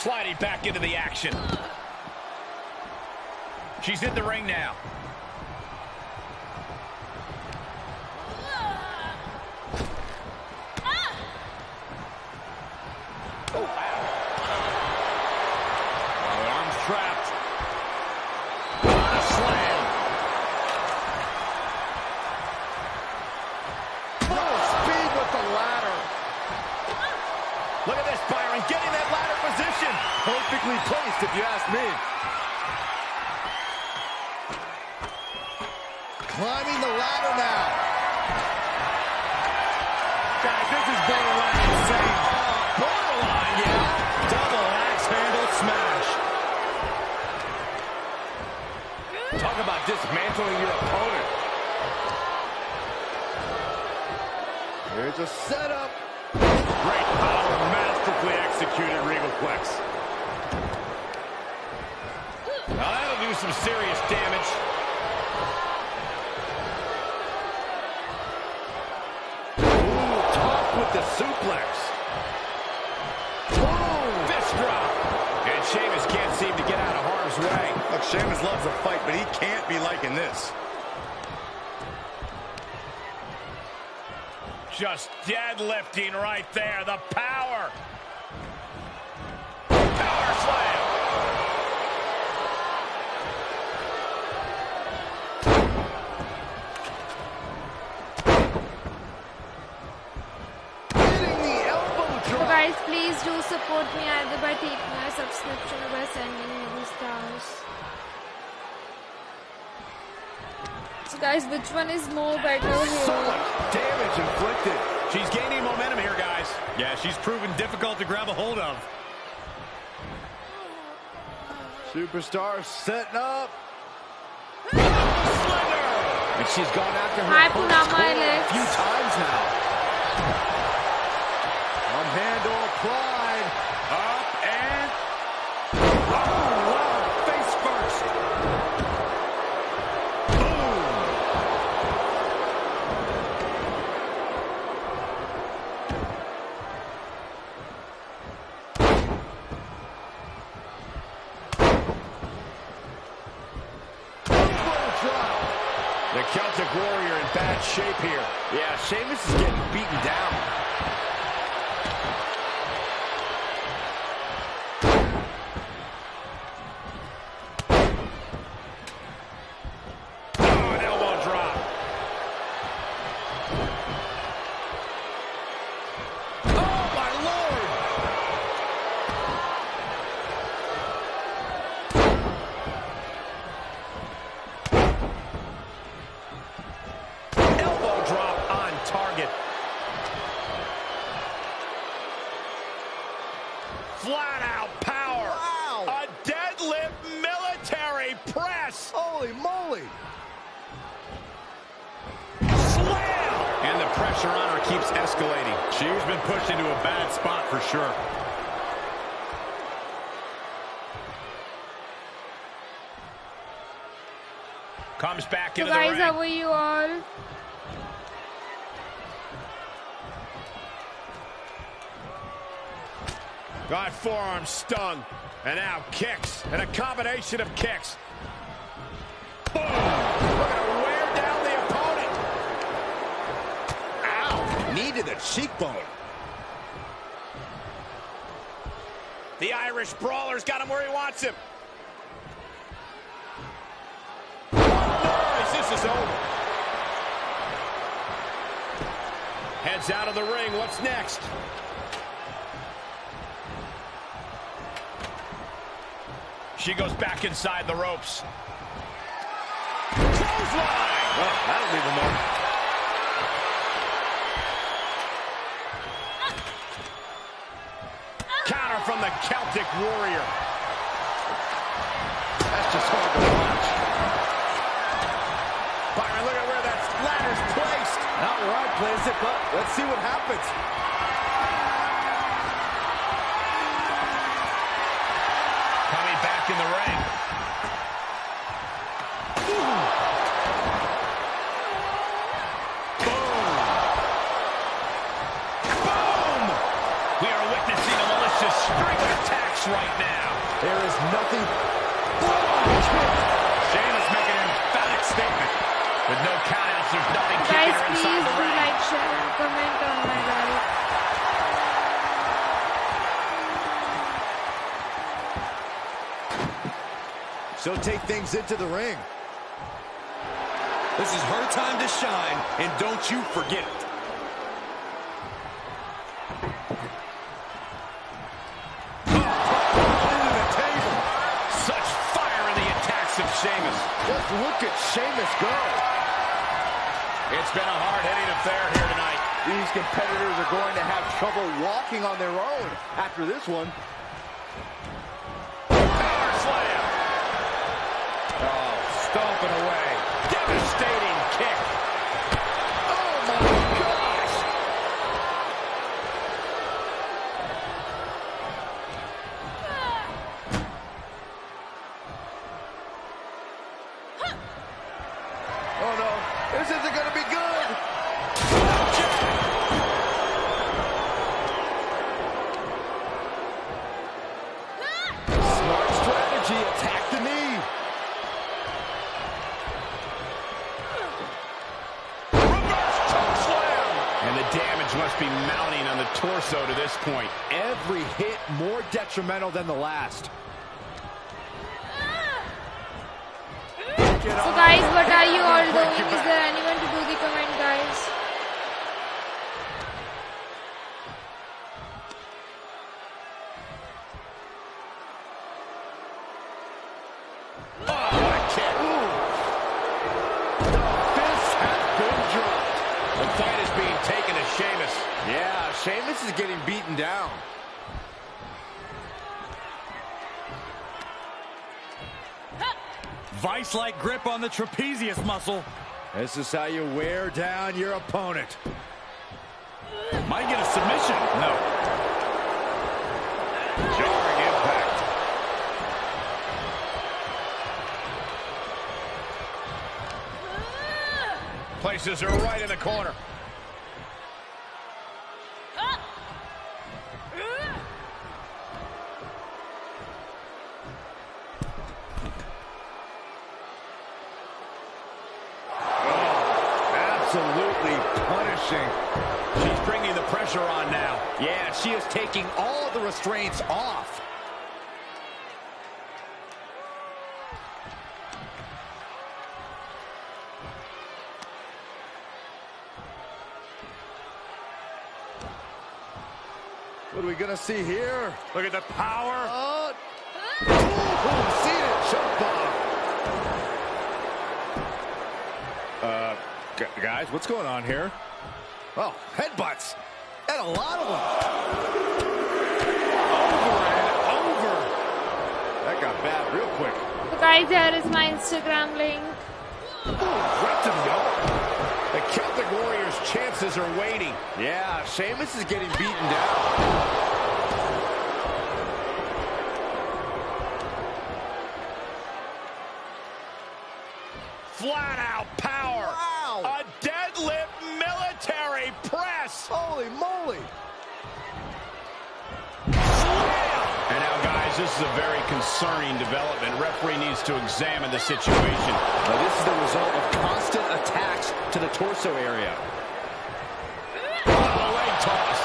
Sliding back into the action. She's in the ring now. Look at this, Byron, getting that ladder position. Perfectly placed, if you ask me. Climbing the ladder now. Guys, this is borderline insane. Borderline, yeah. Double axe handle smash. Talk about dismantling your opponent. Here's a setup. Great power, masterful Perfectly executed Regalplex. Now that'll do some serious damage. Ooh, top with the suplex. Whoa, fist drop. And Sheamus can't seem to get out of harm's way. Look, Sheamus loves a fight, but he can't be liking this. Just deadlifting right there. The power. Power slam. Hitting the elbow drop. So guys, please do support me either by taking a subscription or by sending me these stars. So guys, which one is more better here? So much damage inflicted. She's gaining momentum here, guys. Yeah, she's proven difficult to grab a hold of. Superstar setting up. Slender. And she's gone after her. I put on my legs. A few times now. One hand all applied. Up and... Oh, wow. Face first. Celtic Warrior in bad shape here. Yeah, Sheamus is getting beaten down. Oh, an elbow drop. Oh, my lord! Flat-out power. Wow. A deadlift military press. Holy moly. Slam! And the pressure on her keeps escalating. She's been pushed into a bad spot for sure. Comes back into the ring. So guys, how are you all? Got forearm stung, and now kicks, and a combination of kicks. Boom! We're gonna wear down the opponent. Ow! Knee to the cheekbone. The Irish brawler's got him where he wants him. This is over. Heads out of the ring. What's next? She goes back inside the ropes. Clothesline! Well, that'll leave a mark. Counter from the Celtic Warrior. That's just hard to watch. Byron, look at where that ladder's placed. Not where I placed it, but let's see what happens. Back in the ring. Boom. Boom. Boom. We are witnessing a malicious string of attacks right now. There is nothing. Sheamus making an emphatic statement. With no countouts, there's nothing keeping her inside the ring. Guys, please like, share, and comment on my life. She'll take things into the ring. This is her time to shine, and don't you forget it. Into the table. Such fire in the attacks of Sheamus. Just look at Sheamus go. It's been a hard-hitting affair here tonight. These competitors are going to have trouble walking on their own after this one. Stomping away. Devastating kick. Oh, my gosh. Prodigy attacked the knee. Reverse choke slam. And the damage must be mounting on the torso to this point. Every hit more detrimental than the last. So guys, what are you all doing? Is there anyone to do the comment, guys? Oh, what a kick. Ooh. The fist has been dropped. The fight is being taken to Sheamus. Yeah, Sheamus is getting beaten down. Vice-like grip on the trapezius muscle. This is how you wear down your opponent. Might get a submission. No. Jarring impact. Places her right in the corner. Absolutely punishing. She's bringing the pressure on now. Yeah, she is taking all the restraints off. What are we gonna see here? Look at the power. Oh, see it, jump bomb. Guys, what's going on here? Oh, headbutts. And a lot of them. Over and over. That got bad real quick. So guys, here is my Instagram link. Ooh, right to the elbow. The Celtic Warrior's chances are waning. Yeah, Sheamus is getting beaten down. Flat out power. Wow. A deadlift military press. Holy moly. Slam. And now, guys, this is a very concerning development. Referee needs to examine the situation. Now, this is the result of constant attacks to the torso area. Oh, leg toss.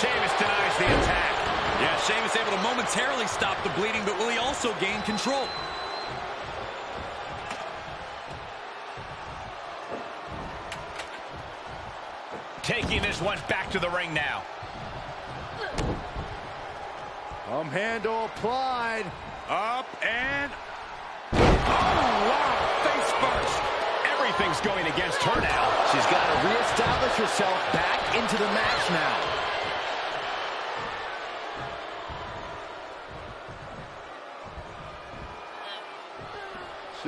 Sheamus denies the attack. Yeah, Sheamus able to momentarily stop the bleeding, but will he also gain control? Taking this one back to the ring now. Handle applied. Up and... Oh, wow. Face first. Everything's going against her now. She's got to reestablish herself back into the match now.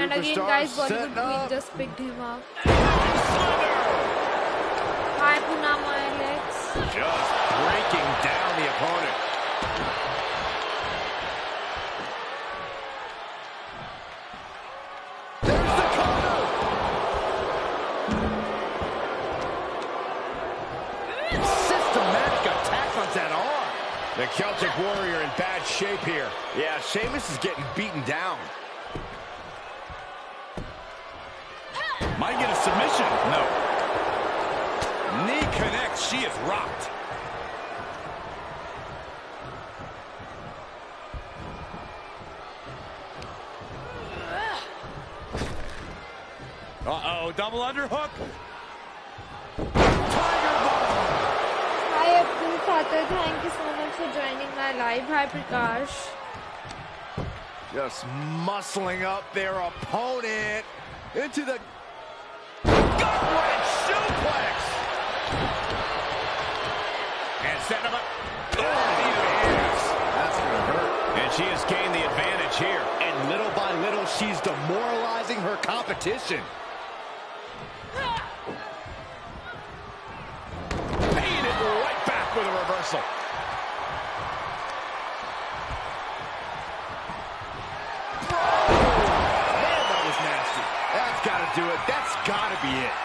And again, guys, Bollywood Queen just picked him up. Just breaking down the opponent. There's the counter. Systematic attack on that arm. The Celtic Warrior in bad shape here. Yeah, Sheamus is getting beaten down. Might get a submission. No. Knee connects. She is rocked. Uh-oh, double underhook. Tiger bomb. Hi, Abdul Fatah. Thank you so much for joining my live. Hi, Prakash. Just muscling up their opponent into the gut wrench suplex. And set him up. Oh, yes. That's going to hurt. And she has gained the advantage here. And little by little, she's demoralizing her competition. Paying it right back with a reversal. Oh, man, that was nasty. That's got to do it. That's got to be it.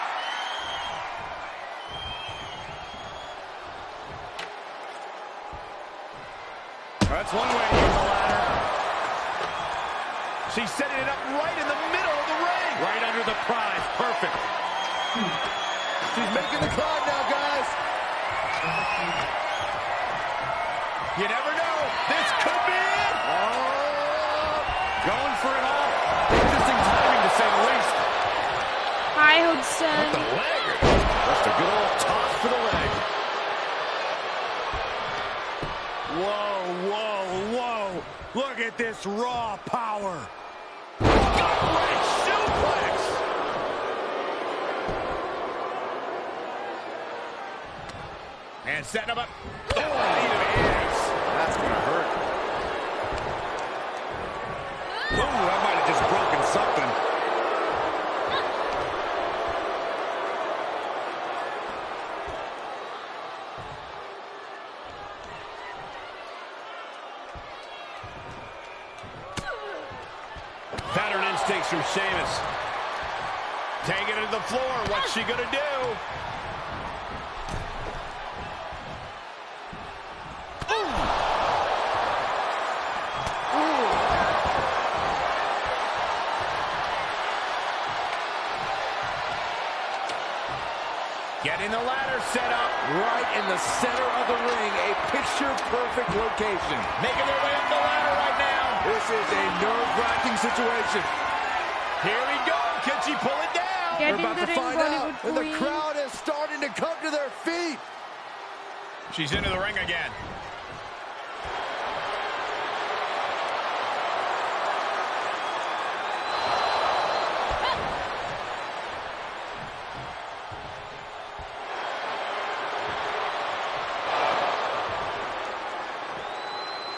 That's one way to get the ladder. She's setting it up right in the middle of the ring. Right under the prize. Perfect. She's making the climb now, guys. You never know. This could be it. Oh, going for it all. Interesting timing, to say the least. Hi, Hudson. The leg. Just a good old toss for the leg. Whoa, whoa, whoa. Look at this raw power. Gut-wrench suplex. And setting him up. Oh, it is. That's going to hurt. Oh, I might have just broken something. Pattern instincts from Sheamus. Taking it to the floor. What's she going to do? Getting the ladder set up. Right in the center of the ring. A picture-perfect location. Making their way up the ladder right now. This is a nerve-wracking situation. Here we go. Can she pull it down? We're about to find out. And the crowd is starting to come to their feet. She's into the ring again.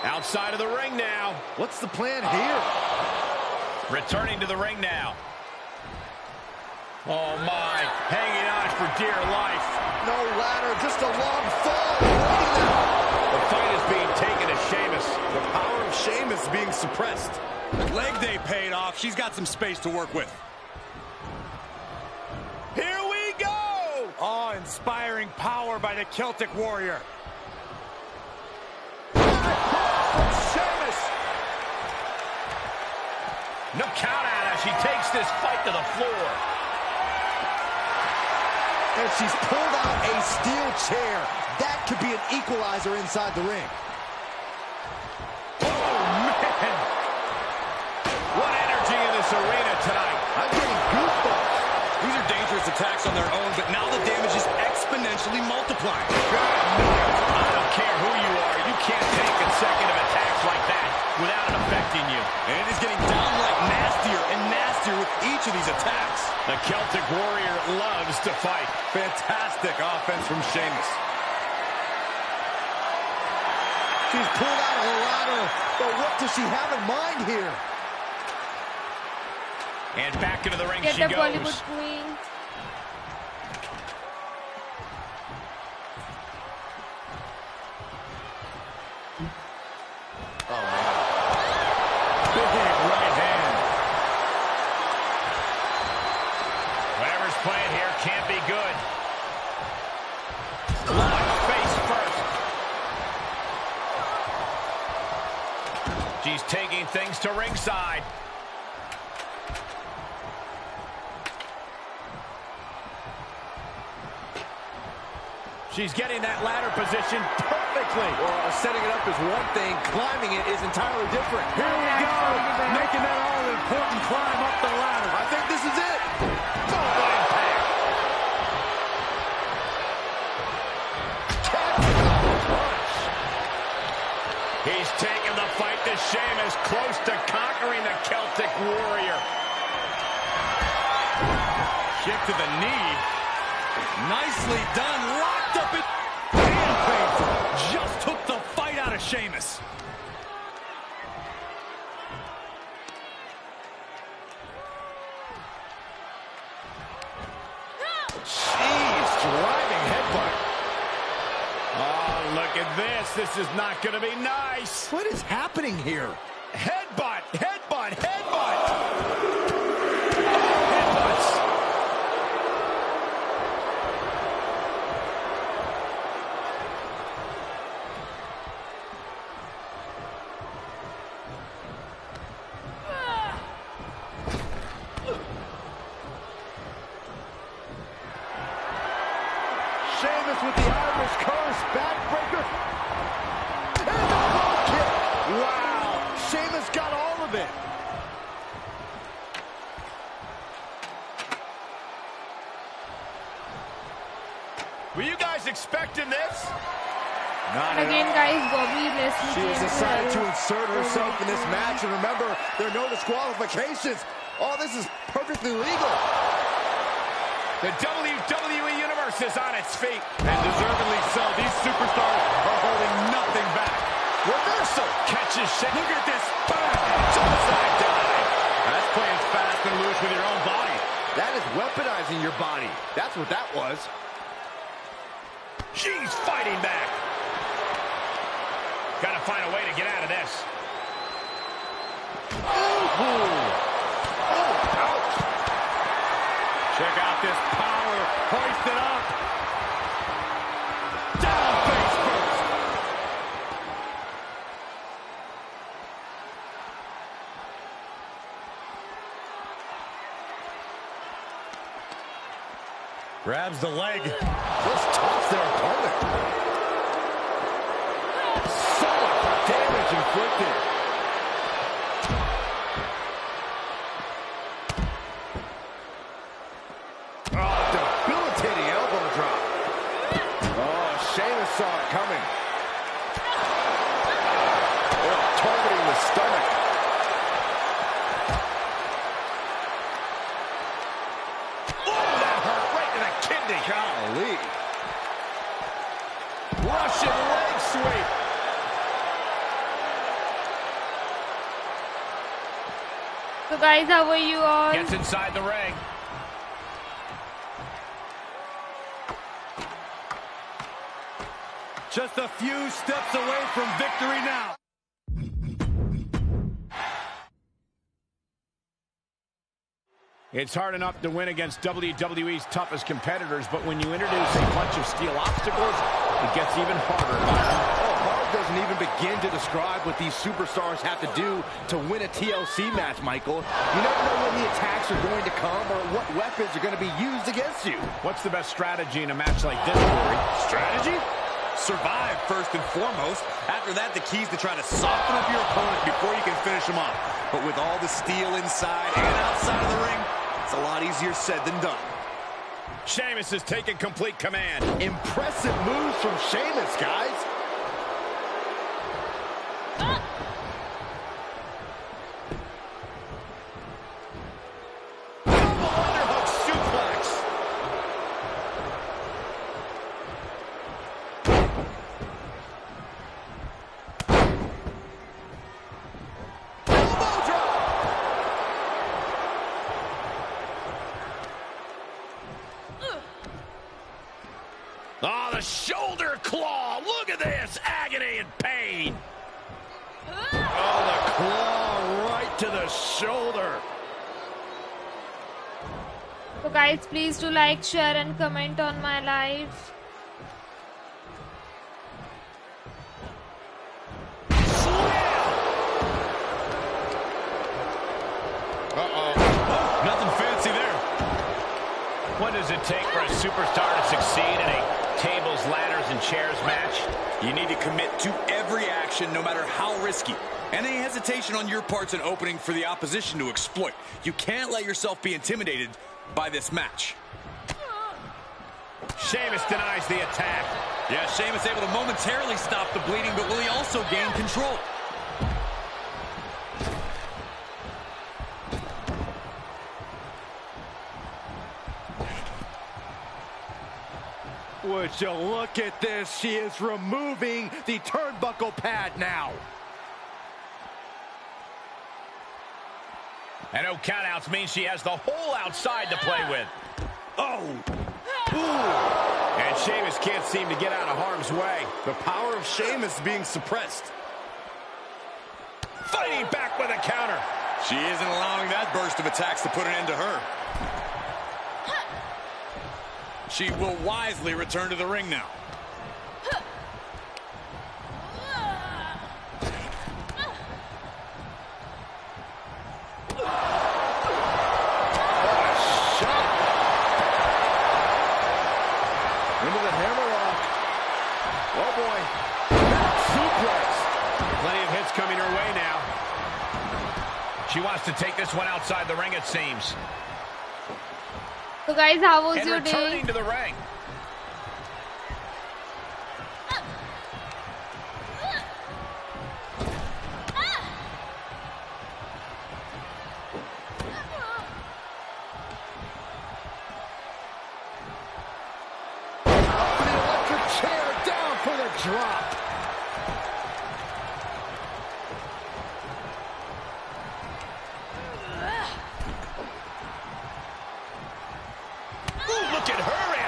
Outside of the ring now. What's the plan here? Returning to the ring now. Oh, my. Hanging on for dear life. No ladder, just a long fall. The fight is being taken to Sheamus. The power of Sheamus being suppressed. Leg day paid off. She's got some space to work with. Here we go! Awe-inspiring power by the Celtic Warrior. No count out as she takes this fight to the floor. And she's pulled out a steel chair. That could be an equalizer inside the ring. Oh, man. What energy in this arena tonight. I'm getting goosebumps. These are dangerous attacks on their own, but now the damage is exponentially multiplying. God, I don't care who you are. You can't take consecutive attacks like that without it affecting you. And it is getting downright nastier and nastier with each of these attacks. The Celtic Warrior loves to fight. Fantastic offense from Sheamus. She's pulled out of the ladder, but what does she have in mind here? And back into the ring she goes. Bollywood Queen. Oh, man. Big right hand. Whatever's playing here can't be good. Locked face first. She's taking things to ringside. She's getting that ladder position perfectly. Well, setting it up is one thing. Climbing it is entirely different. Here we go. Making that all-important climb up the ladder. I think this is it. Oh, what impact. He's taking the fight to Sheamus. Close to conquering the Celtic Warrior. Kick to the knee. Nicely done. Locked up it. And painful. Just took the fight out of Sheamus. No. Jeez, driving headbutt. Oh, look at this. This is not going to be nice. What is happening here? Headbutt, headbutt, headbutt. Again, guys, Bobby Leslie. She has decided to insert herself in this match. And remember, there are no disqualifications. Oh, this is perfectly legal. The WWE Universe is on its feet. And deservedly so. These superstars are holding nothing back. Reversal. Catches shit. Look at this. Bam. Suicide dive. That's playing fast and loose with your own body. That is weaponizing your body. That's what that was. She's fighting back. Gotta find a way to get out of this. Ooh. Oh, ouch. Check out this power. Hoist it up. Down face first. Grabs the leg. Just tops their opponent. Damage inflicted. Oh, debilitating elbow drop. Oh, Sheamus saw it coming. They're targeting the stomach. Oh, that hurt right to the kidney. Golly. Russian leg sweep. So guys, how are you all? Gets inside the ring. Just a few steps away from victory now. It's hard enough to win against WWE's toughest competitors, but when you introduce a bunch of steel obstacles, it gets even harder. Doesn't even begin to describe what these superstars have to do to win a TLC match, Michael. You never know when the attacks are going to come or what weapons are going to be used against you. What's the best strategy in a match like this, Corey? Strategy? Survive, first and foremost. After that, the key is to try to soften up your opponent before you can finish him off. But with all the steel inside and outside of the ring, it's a lot easier said than done. Sheamus is taking complete command. Impressive moves from Sheamus, guys. Please do like, share, and comment on my live. Uh-oh. Nothing fancy there. What does it take for a superstar to succeed in a tables, ladders, and chairs match? You need to commit to every action, no matter how risky. Any hesitation on your part's an opening for the opposition to exploit. You can't let yourself be intimidated by this match. Sheamus denies the attack. Yeah, Sheamus able to momentarily stop the bleeding, but will he also gain control? Would you look at this? She is removing the turnbuckle pad now. And no countouts means she has the whole outside to play with. Oh! Ooh. And Sheamus can't seem to get out of harm's way. The power of Sheamus being suppressed. Fighting back with a counter. She isn't allowing that burst of attacks to put an end to her. She will wisely return to the ring now. She wants to take this one outside the ring, it seems. So guys, how was your day? Returning to the ring.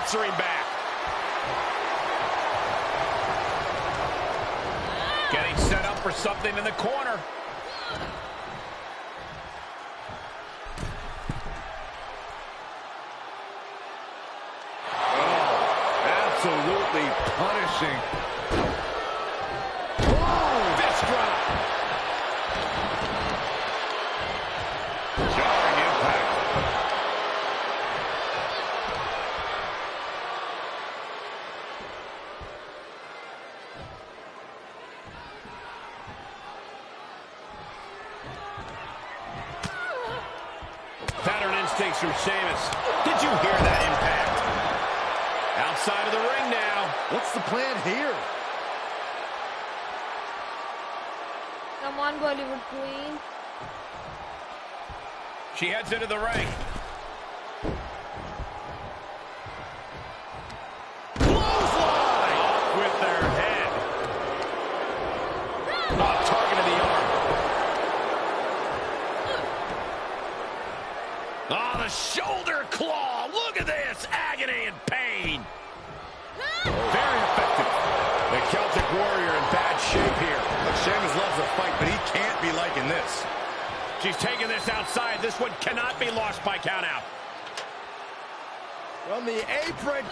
answering back. Getting set up for something in the corner. Absolutely punishing. Whoa! Fist drop. Jarring impact. Pattern instincts from Sheamus. Did you hear that impact? Outside of the ring now. What's the plan here? Come on, Bollywood Queen. She heads into the ring. Clothesline! Off with their head. Off target of the arm. Oh, the shoulder claw. Look at this. Agony and pain. Very effective. The Celtic Warrior in bad shape here. Look, Sheamus loves a fight, but he can't be liking this. She's taking this outside. This one cannot be lost by countout. From the apron.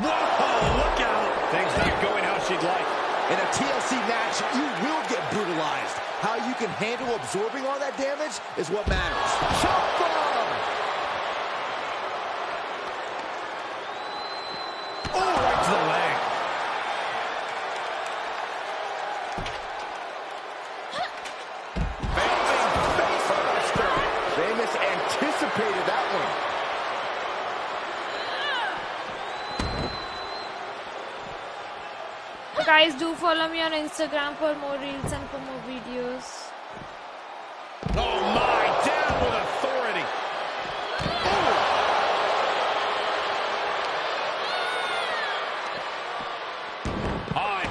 Whoa, look out. Things not going how she'd like. In a TLC match, you will get brutalized. How you can handle absorbing all that damage is what matters. Chop bomb! Oh, right to the leg. Face buster. Sheamus anticipated that one. Guys, do follow me on Instagram for more reels and for more videos. Oh my, down with authority.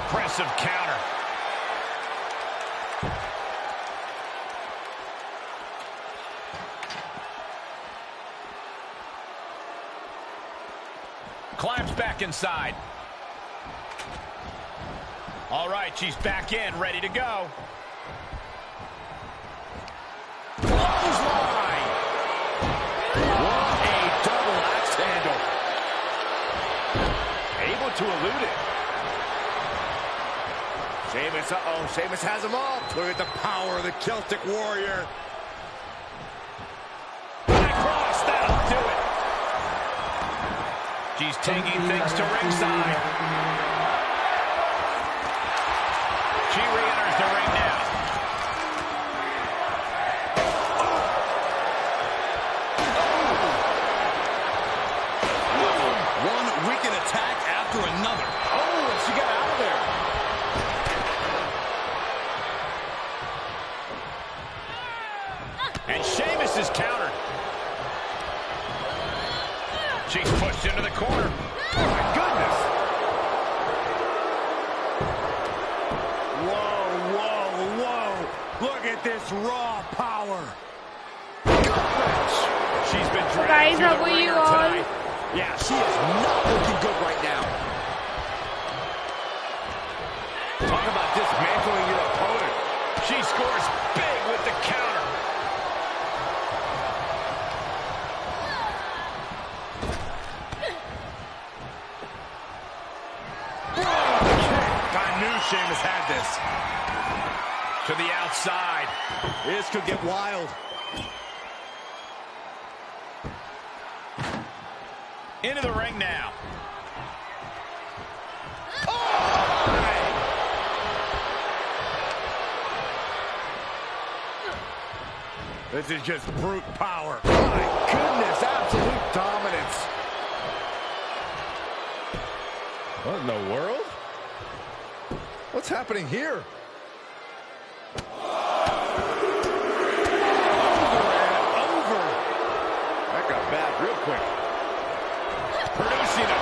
Impressive counter. Climbs back inside. All right, she's back in, ready to go. Clothesline! What a double axe handle. Able to elude it. Sheamus, uh-oh, Sheamus has him up. Look at the power of the Celtic Warrior. Across, that'll do it. She's taking things to ringside. She re-enters the ring now. Oh. Oh. One wicked attack after another. Oh, and she got out of there. And Sheamus is countered. She's pushed into the corner. Oh, my goodness. Whoa, whoa, whoa. Look at this raw power. She's been dragged. Guys, how are you all? Yeah, she is not looking good right now. Talk about dismantling your opponent. She scores big with the counter. Sheamus had this. To the outside. This could get wild. Into the ring now. Oh! This is just brute power. My goodness, absolute dominance. What in the world? What's happening here? Over. That got bad real quick. Producing a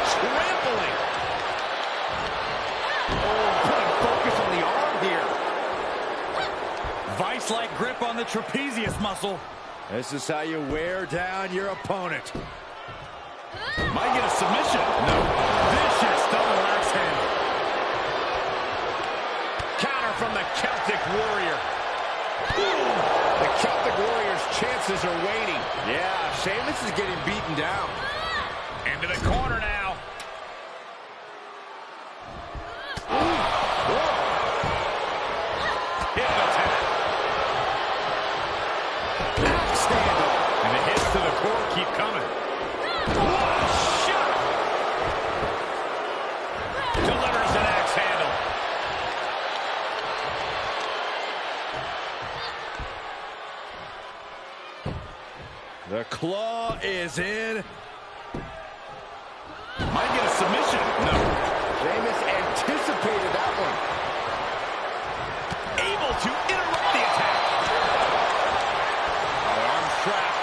trampling. Oh, putting focus on the arm here. Vice-like grip on the trapezius muscle. This is how you wear down your opponent. Might get a submission. No. Vicious double axe handle. Counter from the Celtic Warrior. Boom. The Celtic Warrior's chances are waning. Yeah, Sheamus is getting beaten down. Into the corner now. Keep coming. What a shot! Delivers an axe handle. The claw is in. Might get a submission. No. Sheamus anticipated that one. Able to interrupt the attack. Arm trapped.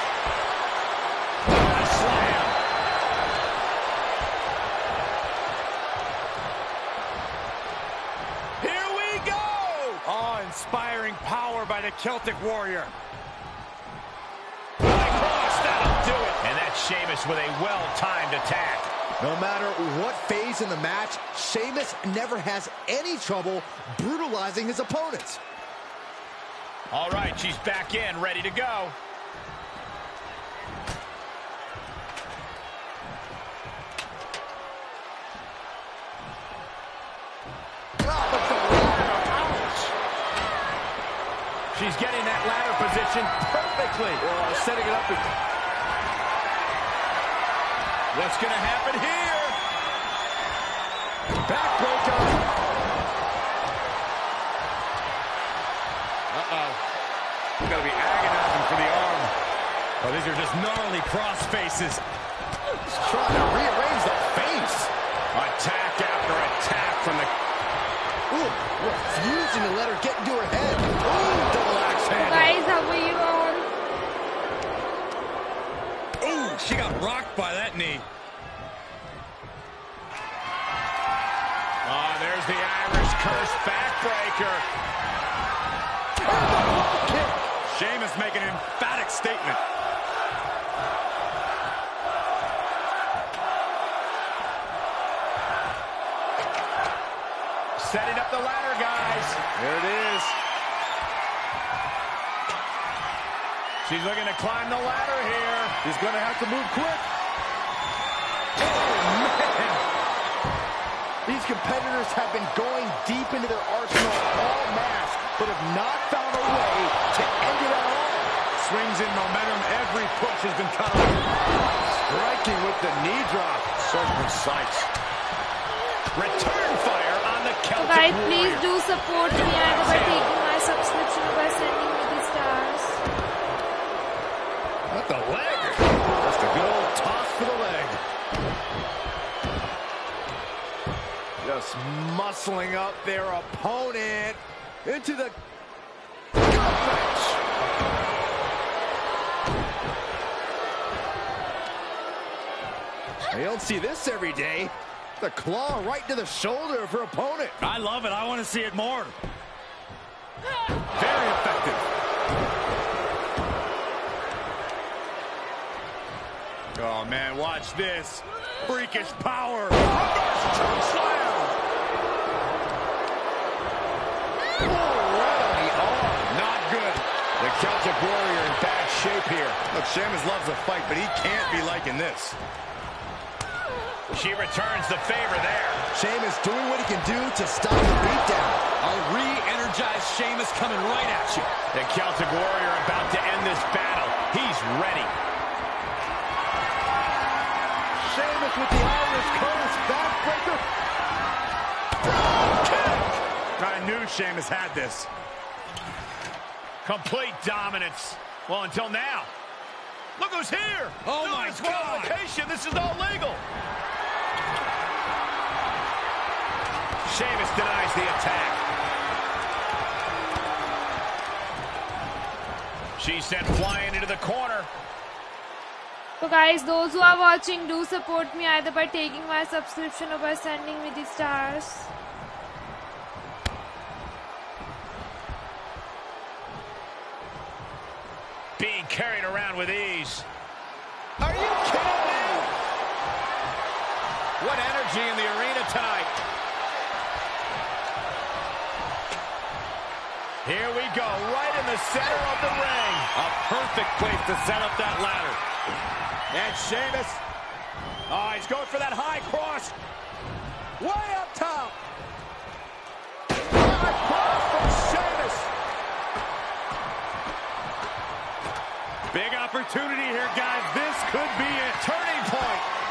Inspiring power by the Celtic Warrior. Cross, that'll do it. And that's Sheamus with a well-timed attack. No matter what phase in the match, Sheamus never has any trouble brutalizing his opponents. All right, she's back in, ready to go. She's getting that ladder position perfectly. Well, setting it up. What's going to happen here? Backbreaker. We've got to be agonizing for the arm. Oh, these are just gnarly cross faces. She's trying to rearrange the face. Attack after attack from the... Ooh, refusing to let her get into her head. Ooh, double axe handle. Guys, how are you on? Ooh, she got rocked by that knee. Oh, there's the Irish curse backbreaker. Kick. Sheamus making an emphatic statement. Setting up the ladder, guys. There it is. She's looking to climb the ladder here. She's going to have to move quick. Oh, man. These competitors have been going deep into their arsenal all match, but have not found a way to end it at all. Swings in momentum. Every push has been cut off. Striking with the knee drop. So precise. Return fire. So guys, please do support me by taking my subscription by sending me the stars. What the leg? That's the good old toss for the leg. Just muscling up their opponent into the coverage. I don't see this every day. The claw right to the shoulder of her opponent. I love it. I want to see it more. Very effective. Oh, man, watch this. Freakish power. Reverse choke slam. Not good. The Celtic Warrior in bad shape here. Look, Sheamus loves a fight, but he can't be liking this. She returns the favor there. Sheamus doing what he can do to stop the beatdown. A re-energized Sheamus coming right at you. The Celtic Warrior about to end this battle. He's ready. Sheamus with the Irish curse backbreaker. I knew Sheamus had this. Complete dominance. Well, until now. Look who's here. Oh, my God. This is all legal. Sheamus denies the attack. She's sent flying into the corner. So guys, those who are watching, do support me either by taking my subscription or by sending me the stars. Being carried around with ease. Are you kidding me? What energy in the arena tonight. Here we go, right in the center of the ring. A perfect place to set up that ladder. And Sheamus, oh, he's going for that high cross. Way up top. High cross from Sheamus. Big opportunity here, guys. This could be a turning point.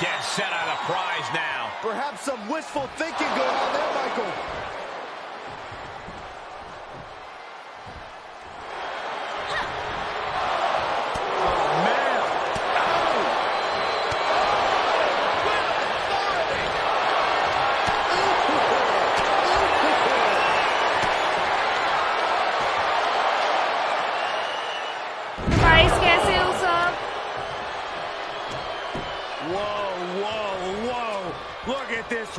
Get set on the prize now. Perhaps some wistful thinking going on there, Michael.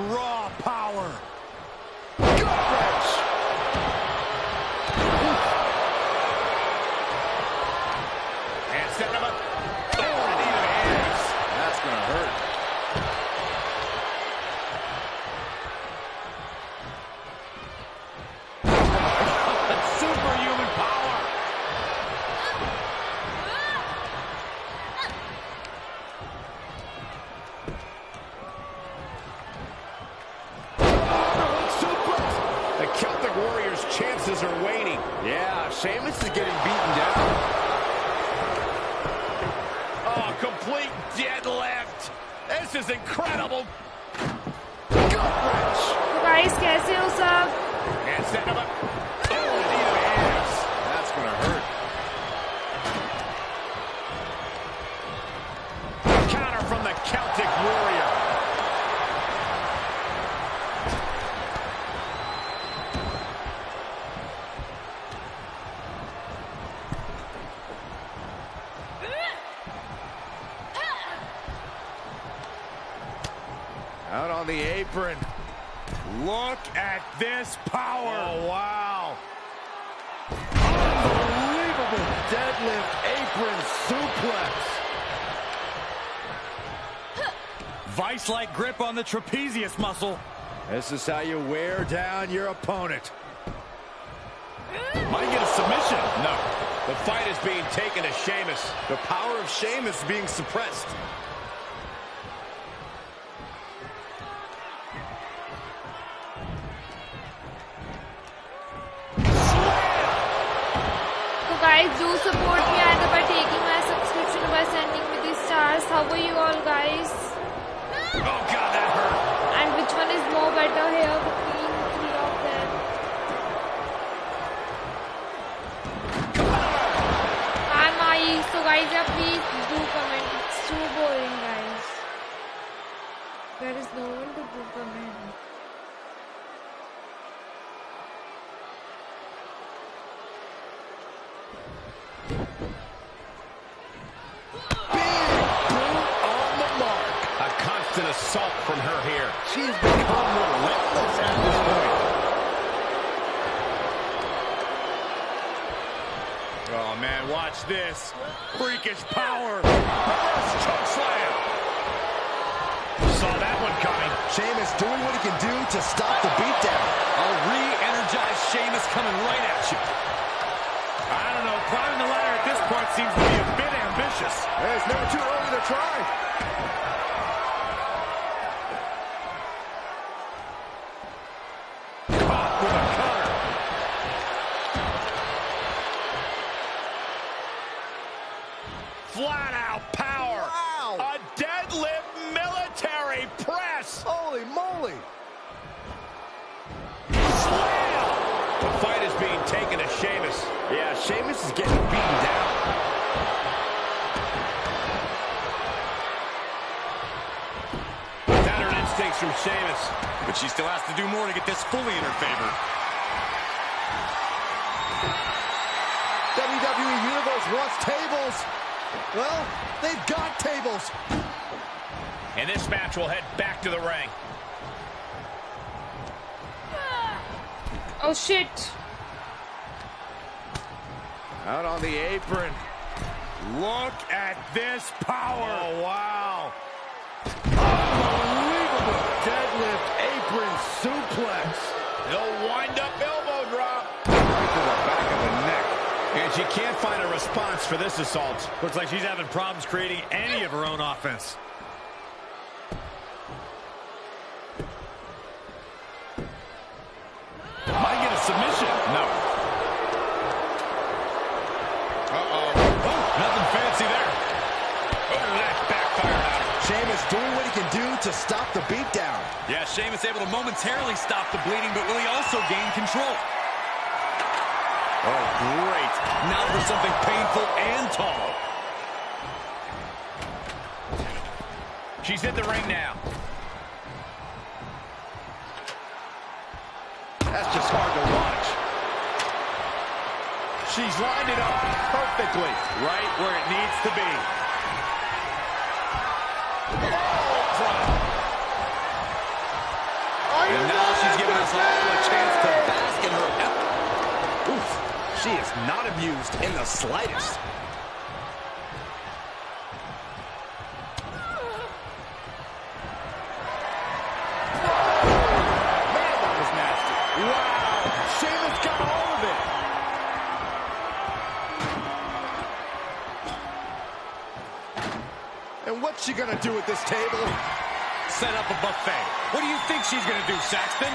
Raw power. Good wrench. And setting him up. Oh, the knee to the hands. That's going to hurt. Superhuman power. Celtic Warrior's chances are waning. Yeah, Sheamus is getting beaten down. Oh, complete deadlift. This is incredible. Gut wrench. Rice gets heels up. And set him up. Oh, knee to the hands. That's going to hurt. Counter from the Celtic Warrior. Out on the apron. Look at this power. Oh, wow. Unbelievable deadlift apron suplex. Vice-like grip on the trapezius muscle. This is how you wear down your opponent. Might get a submission. No. The fight is being taken to Sheamus. The power of Sheamus being suppressed. Guys, do support me either by taking my subscription or by sending me these stars. How are you all, guys? Oh God, that hurt. And which one is more better here between three of them? I'm Ayi, so guys, yeah, please do comment. It's too boring, guys. There is no one to do comment. An assault from her here. She's become relentless at this point. Oh man, watch this. Freakish power. Reverse choke slam. Saw that one coming. Sheamus doing what he can do to stop the beatdown. A re-energized Sheamus coming right at you. I don't know, climbing the ladder at this point seems to be a bit ambitious. It's never too early to try. Flat-out power. Wow. A deadlift military press. Holy moly. Slam. The fight is being taken to Sheamus. Yeah, Sheamus is getting beaten down. Pattern instincts from Sheamus. But she still has to do more to get this fully in her favor. WWE Universe wants tables. Well, they've got tables. And this match will head back to the ring. Oh, shit. Out on the apron. Look at this power. Oh, wow. deadlift apron suplex. No wind-up elbow drop. Right to the back of the neck. And she can't find a response for this assault. Looks like she's having problems creating any of her own offense. Might get a submission. No. Uh-oh. Oh, nothing fancy there. Oh, that backfired out. Sheamus doing what he can do to stop the beatdown. Yeah, Sheamus able to momentarily stop the bleeding, but will he also gain control? Oh, great. Now for something painful and tall. She's hit the ring now. That's just hard to watch. She's lined it up perfectly, right where it needs to be. Oh, drop. And now she's giving us all a chance to bask in her effort. Oof, she is not amused in the slightest. What's she gonna do with this table? Set up a buffet. What do you think she's gonna do, Saxton?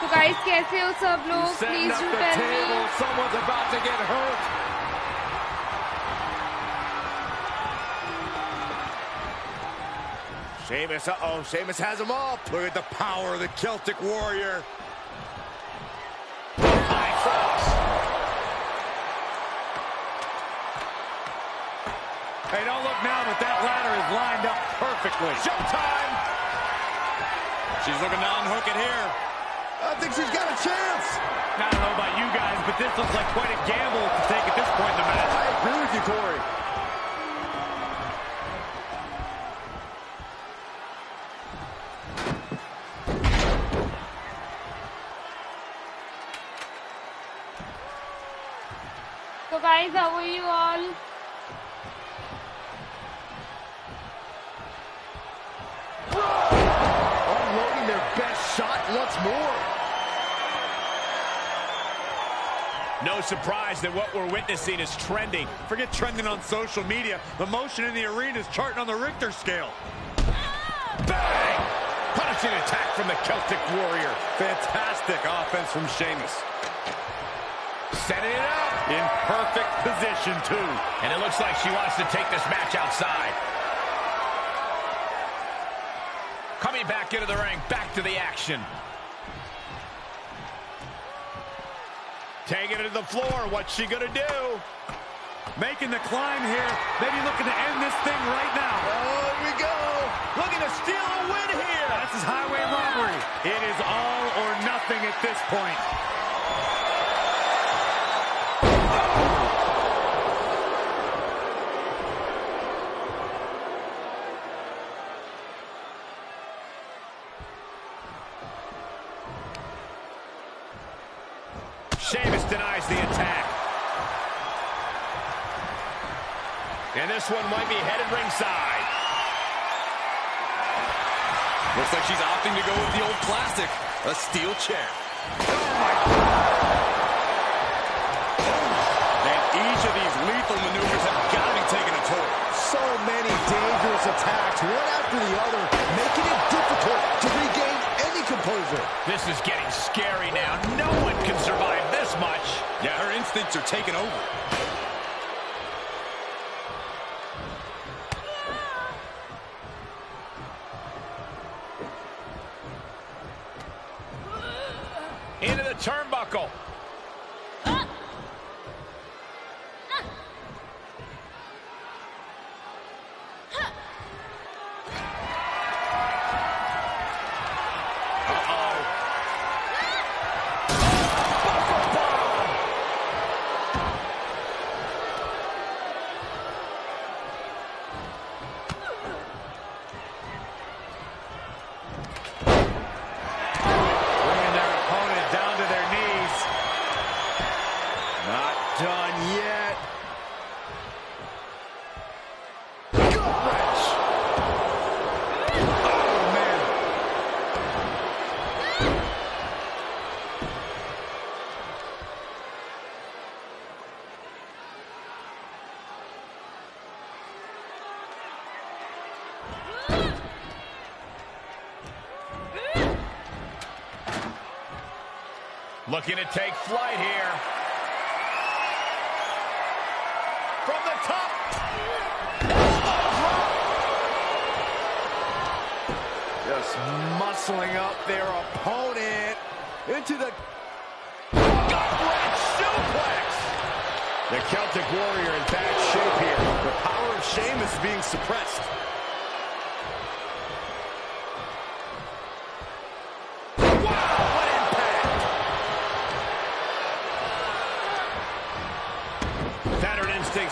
So guys, kaise ho sab log? Please do tell me. Someone's about to get hurt. Sheamus, uh-oh. Sheamus has him up. Look at the power of the Celtic Warrior. Hey, don't look now, but that ladder is lined up perfectly. Showtime! She's looking to unhook it here. I think she's got a chance. Now, I don't know about you guys, but this looks like quite a gamble to take at this point in the match. I agree with you, Corey. So, guys, how are you all? Once more. No surprise that what we're witnessing is trending. Forget trending on social media. The motion in the arena is charting on the Richter scale. Bang! Punishing attack from the Celtic Warrior. Fantastic offense from Sheamus. Setting it up in perfect position, too. And it looks like she wants to take this match outside. Coming back into the ring, back to the action. Taking it to the floor, what's she gonna do? Making the climb here, maybe looking to end this thing right now. Oh, we go, looking to steal a win here. This is highway robbery. It is all or nothing at this point. Denies the attack. And this one might be headed ringside. Looks like she's opting to go with the old classic, a steel chair. Oh my God. And each of these lethal maneuvers have got to be taking a toll. So many dangerous attacks, one after the other, making it difficult to regain any composure. This is getting scary now. No one can survive this much. Yeah, her instincts are taking over. Into the turnbuckle. Good wrench. Oh, man. Looking to take flight here. From the top. Just muscling up their opponent into the gut-wrench suplex. The Celtic Warrior in bad shape here. The power of Sheamus is being suppressed.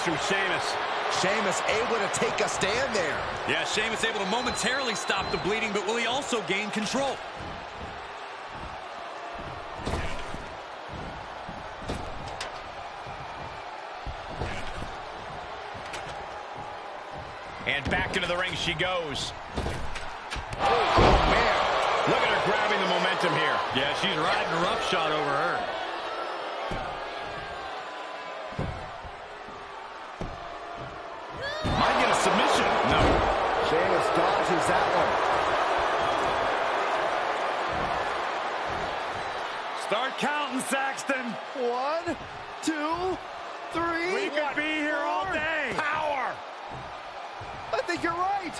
Through Sheamus. Sheamus able to take a stand there. Yeah, Sheamus able to momentarily stop the bleeding, but will he also gain control? And back into the ring she goes. Oh, man. Look at her grabbing the momentum here. Yeah, she's riding a rough shot over her. Start counting, Saxton. 1, 2, 3. We could be here all day. Power. I think you're right.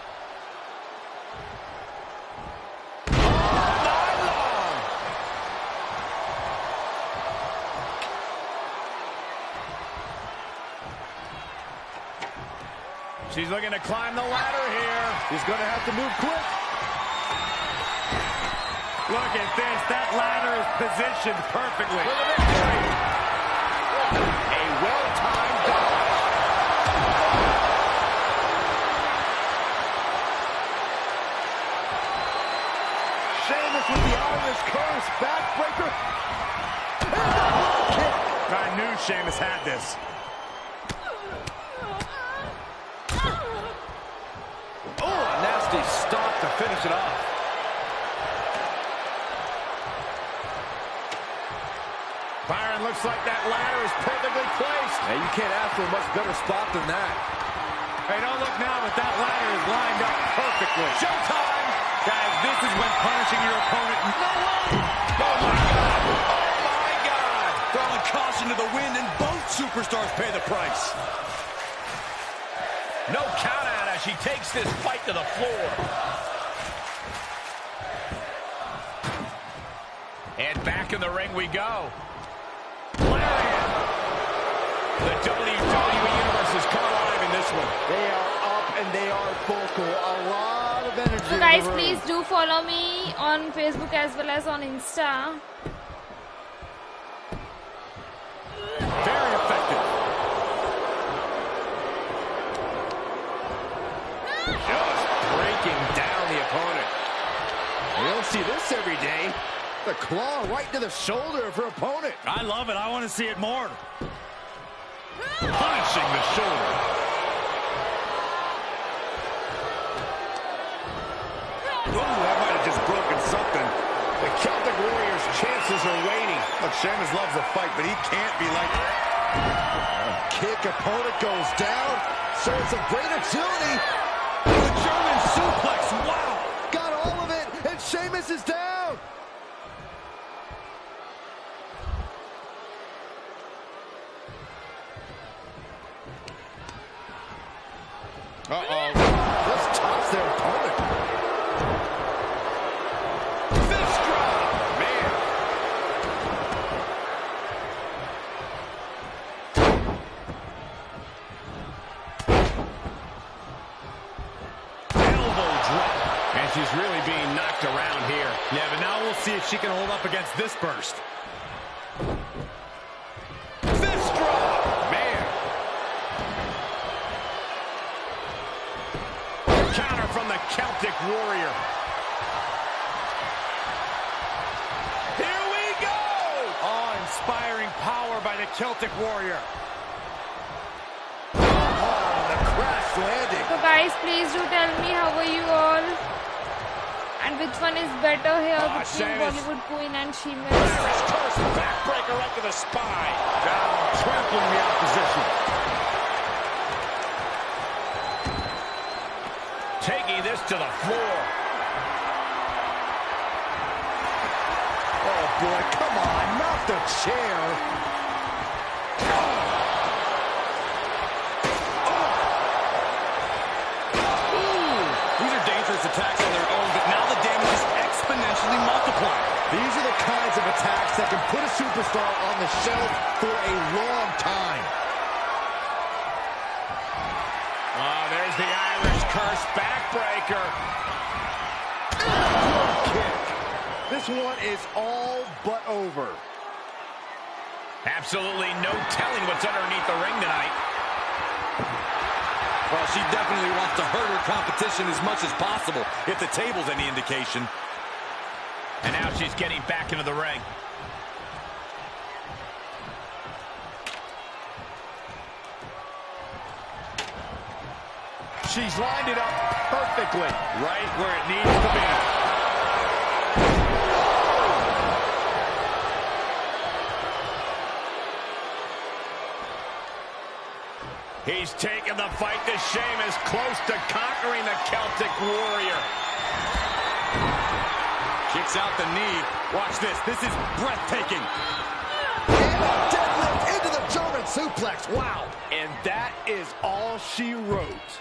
She's looking to climb the ladder here. She's going to have to move quick. Look at this. That ladder is positioned perfectly. Look at that. A well-timed dodge. Sheamus with the Irish curse backbreaker. I knew Sheamus had this. Oh, a nasty stomp to finish it off. Byron, looks like that ladder is perfectly placed. Hey, you can't ask for a much better spot than that. Hey, don't look now, but that ladder is lined up perfectly. Showtime! Guys, this is when punishing your opponent. No way! Oh, my God! Oh, my God! Throwing caution to the wind, and both superstars pay the price. No count out as she takes this fight to the floor. And back in the ring we go. The WWE Universe is caught alive in this one. They are up and they are vocal. A lot of energy. So guys, please do follow me on Facebook as well as on Insta. Very effective. Just breaking down the opponent. We don't see this every day. The claw right to the shoulder of her opponent. I love it. I want to see it more. Punishing the shoulder. Ooh, that might have just broken something. The Celtic Warrior's chances are waning. Look, Sheamus loves the fight, but he can't be like that. Kick, opponent goes down. So it's a great agility. The German suplex, wow. Got all of it, and Sheamus is down. Uh-oh. Just tops their opponent. Fist drop! Man. Elbow drop. And she's really being knocked around here. Yeah, but now we'll see if she can hold up against this burst. Celtic Warrior. Here we go! Awe-inspiring power by the Celtic Warrior. Oh, the crash landing. So guys, please do tell me how are you all? And which one is better here between Bollywood Queen and Sheamus? Irish curse backbreaker right to the spine. Down, trampling the opposition. Taking this to the floor. Oh, boy, come on, not the chair. These are dangerous attacks on their own, but now the damage is exponentially multiplied. These are the kinds of attacks that can put a superstar on the shelf for a long time. Oh, there's the Irish curse backbreaker. This one is all but over. Absolutely no telling what's underneath the ring tonight. Well, she definitely wants to hurt her competition as much as possible, if the table's any indication. And now she's getting back into the ring. She's lined it up perfectly, right where it needs to be. He's taking the fight to Sheamus, close to conquering the Celtic Warrior. Kicks out the knee. Watch this. This is breathtaking. And a deadlift into the German suplex. Wow. And that is all she wrote.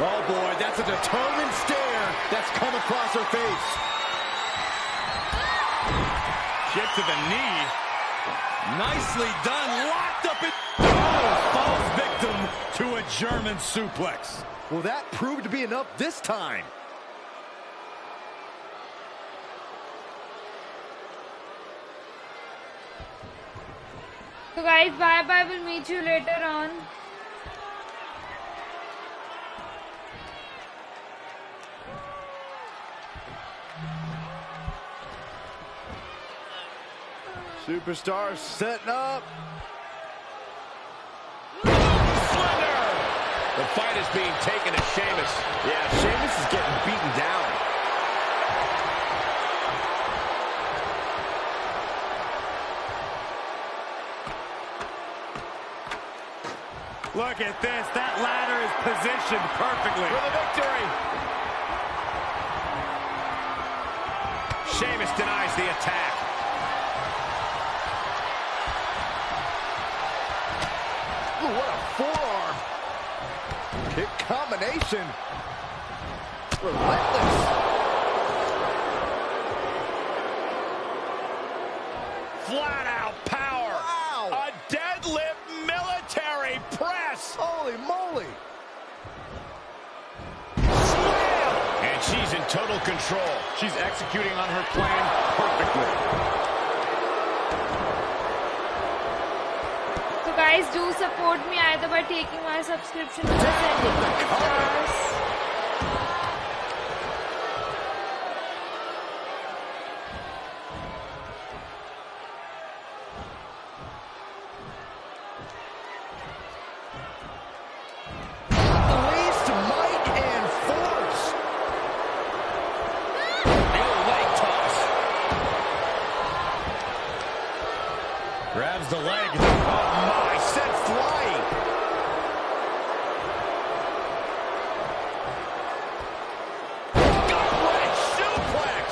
Oh, boy, that's a determined stare that's come across her face. Kick to the knee. Nicely done. Locked up in... Oh, falls victim to a German suplex. Well, that proved to be enough this time. So, guys, bye-bye. We'll meet you later on. Superstar setting up. Slender! The fight is being taken to Sheamus. Yeah, Sheamus is getting beaten down. Look at this. That ladder is positioned perfectly for the victory. Sheamus denies the attack. Ooh, what a forearm. Kick combination. Relentless. Flat out power. Wow. A deadlift military press. Holy moly. Slam. And she's in total control. She's executing on her plan perfectly. Guys, do support me either by taking my subscription or sending my stars. Released might and force. And a leg toss. Grabs the leg. Oh, my. Flying. Gutwrench suplex.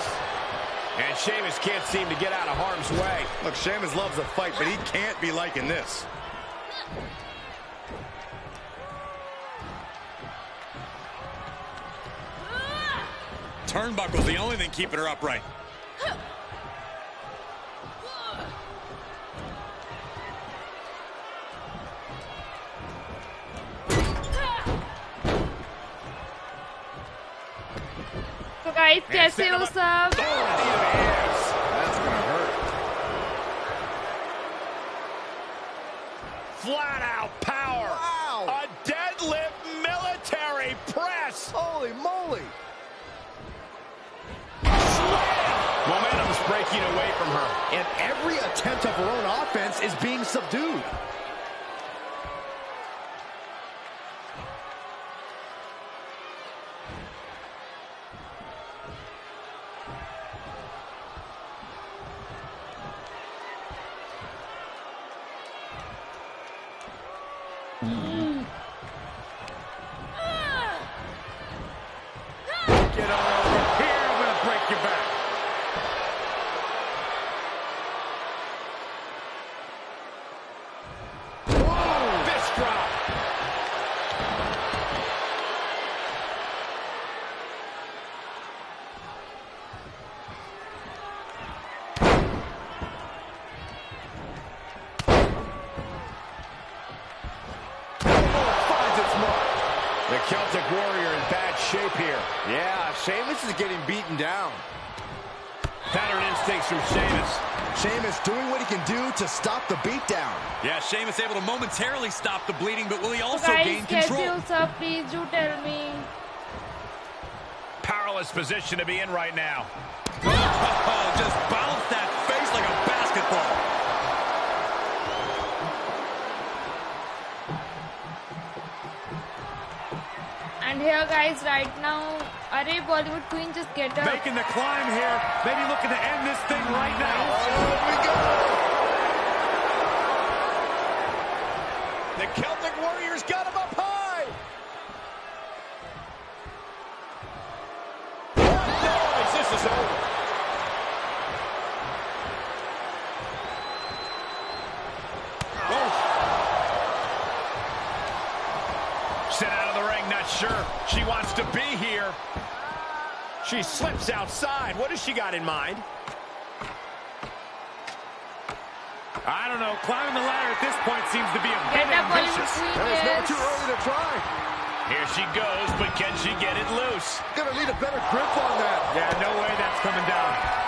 And Sheamus can't seem to get out of harm's way. Look, Sheamus loves a fight, but he can't be liking this. Turnbuckle's the only thing keeping her upright. Guys, कैसे हो सब? That's gonna hurt. Flat out power. Wow. A deadlift military press. Holy moly. Slam. Momentum's breaking away from her. And every attempt of her own offense is being subdued. The Celtic Warrior in bad shape here. Yeah, Sheamus is getting beaten down. Pattern instincts from Sheamus. Sheamus doing what he can do to stop the beatdown. Yeah, Sheamus able to momentarily stop the bleeding, but will he also gain control? Guys, get you up, please, you tell me. Powerless position to be in right now. Oh, just bounced that face like a basketball. And here, guys, right now, Array Bollywood Queen just get up. Making the climb here. Maybe looking to end this thing right now. Here we go. The Celtic Warriors got him up high. What noise? This is over. Sent out of the ring, not sure she wants to be here. She slips outside. What has she got in mind? I don't know. Climbing the ladder at this point seems to be a bit ambitious. It's not too early to try. Here she goes, but can she get it loose? Gonna need a better grip on that. Yeah, no way that's coming down.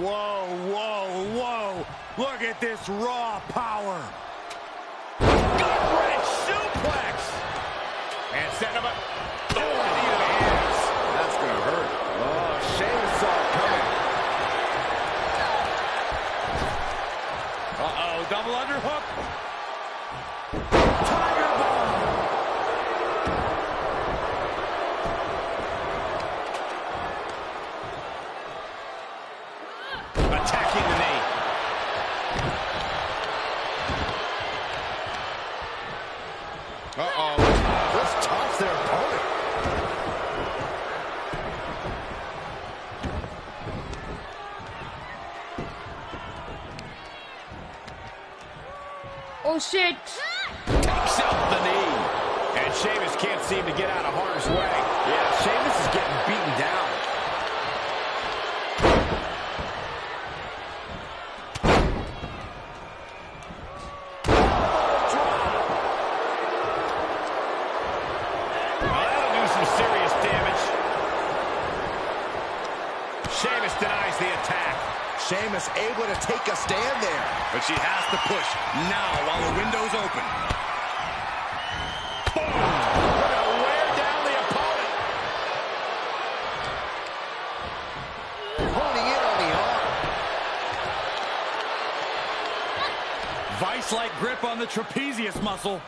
Whoa, whoa, whoa. Look at this raw power. Gut wrench suplex. And set him up. Oh, knee to the hands. That's going to hurt. Oh, Sheamus saw it coming. Uh-oh, double underhook. Tiger attacking the knee. Uh-oh. Let's toss their opponent. Oh, shit. Takes out the knee. And Sheamus can't seem to get out of harm's way. Yeah, Sheamus is getting beaten down. Sheamus denies the attack. Sheamus able to take a stand there. But she has to push now while the window's open. Boom! Gonna wear down the opponent. Honing in on the arm. Vice-like grip on the trapezius muscle.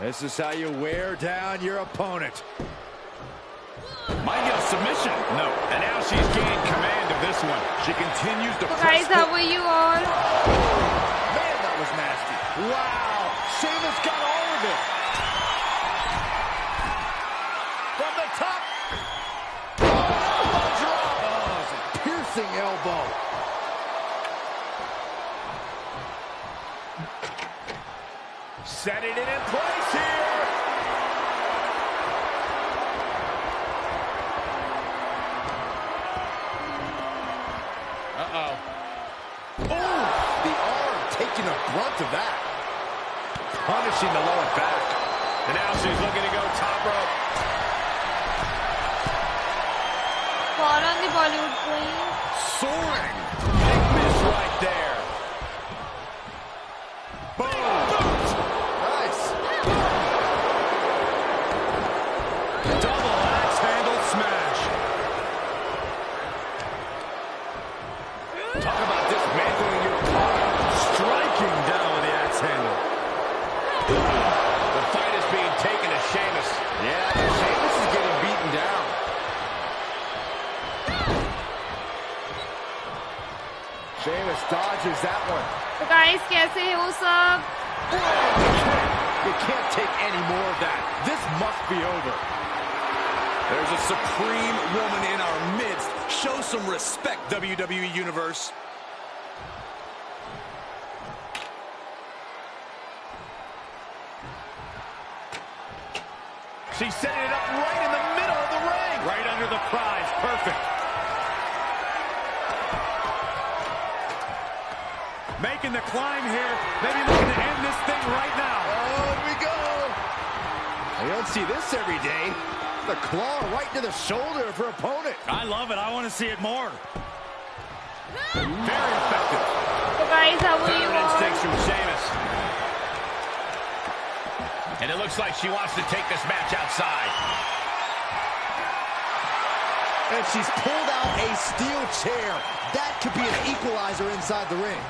This is how you wear down your opponent. Might get a submission. No. And now she's gained command of this one. She continues to press. Guys, how are you all? Man, that was nasty. Wow. Sheamus got all of it. From the top. Oh, drop. Oh, it's a piercing elbow. Setting it in place here. Uh-oh. Oh, the arm taking a brunt of that. Punishing the lower back. And now she's looking to go top rope. Fall on the Bollywood Queen. Soaring. Big miss right there. Boom. Nice. Double axe handle smash. Talk about dismantling your opponent. Striking down with the axe handle. The fight is being taken to Sheamus. Yeah, Sheamus is getting beaten down. Sheamus dodges that one. So guys, kaise ho sab? You can't take any more of that. This must be over. There's a supreme woman in our midst. Show some respect, WWE Universe. She's setting it up right in the middle of the ring. Right under the prize. Perfect. Making the climb here. Maybe looking to end this thing right now. Oh, we go. I don't see this every day. The claw right to the shoulder of her opponent. I love it. I want to see it more. Very effective. So guys, how will you instincts from Sheamus. And it looks like she wants to take this match outside. And she's pulled out a steel chair. That could be an equalizer inside the ring.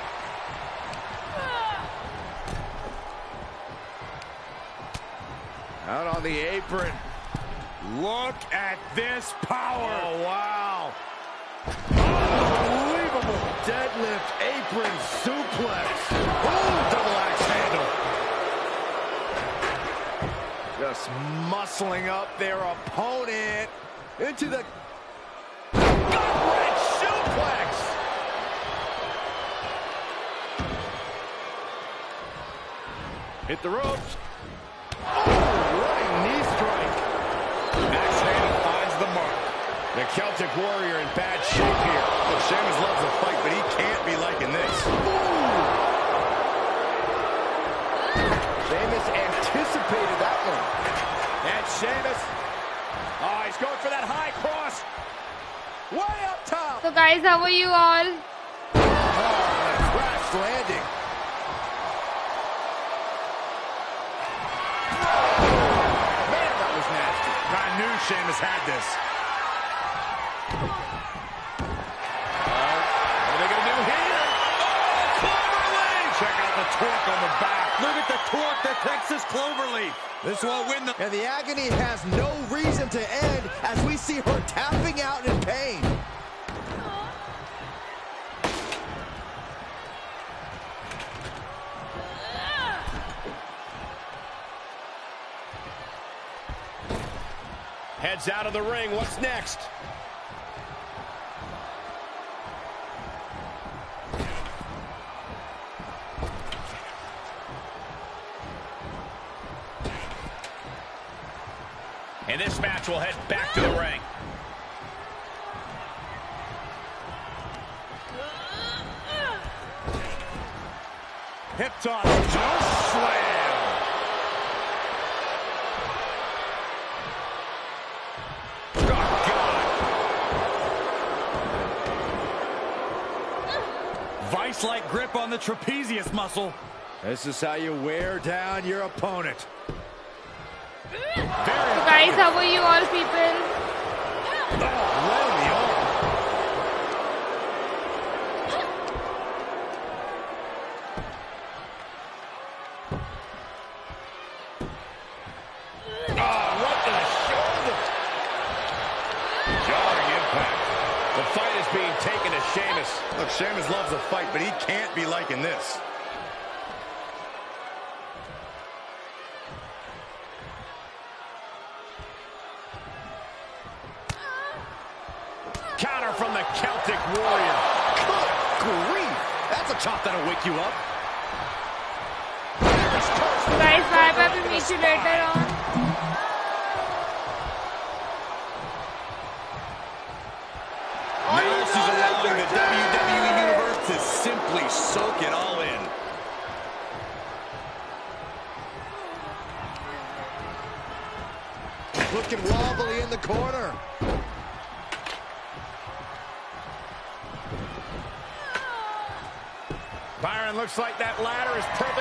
Out on the apron. Look at this power. Oh, wow. Unbelievable. Deadlift apron suplex. Oh, double axe handle. Just muscling up their opponent into the gut-wrench suplex. Hit the ropes. The Celtic Warrior in bad shape here. Look, Sheamus loves the fight, but he can't be liking this. Sheamus anticipated that one. And Sheamus. Oh, he's going for that high cross. Way up top. So, guys, how are you all? Oh, a crash landing. Man, that was nasty. I knew Sheamus had this. Torque on the back. Look at the torque, the Texas Cloverleaf. This won't win the... And the agony has no reason to end as we see her tapping out in pain. Heads out of the ring. What's next? And this match will head back to the ring. Hip toss. Just slam. Oh, God. Vice-like grip on the trapezius muscle. This is how you wear down your opponent. So guys, how are you all people? Oh, what the shoulder! Jarring impact. The fight is being taken to Sheamus. Look, Sheamus loves a fight, but he can't be liking this. Celtic Warrior. Good grief. That's a chop that'll wake you up. Guys, bye-bye. We'll meet you later on. Now she's allowing the WWE Universe to simply soak it all in. Looking wobbly in the corner. Byron, looks like that ladder is perfect.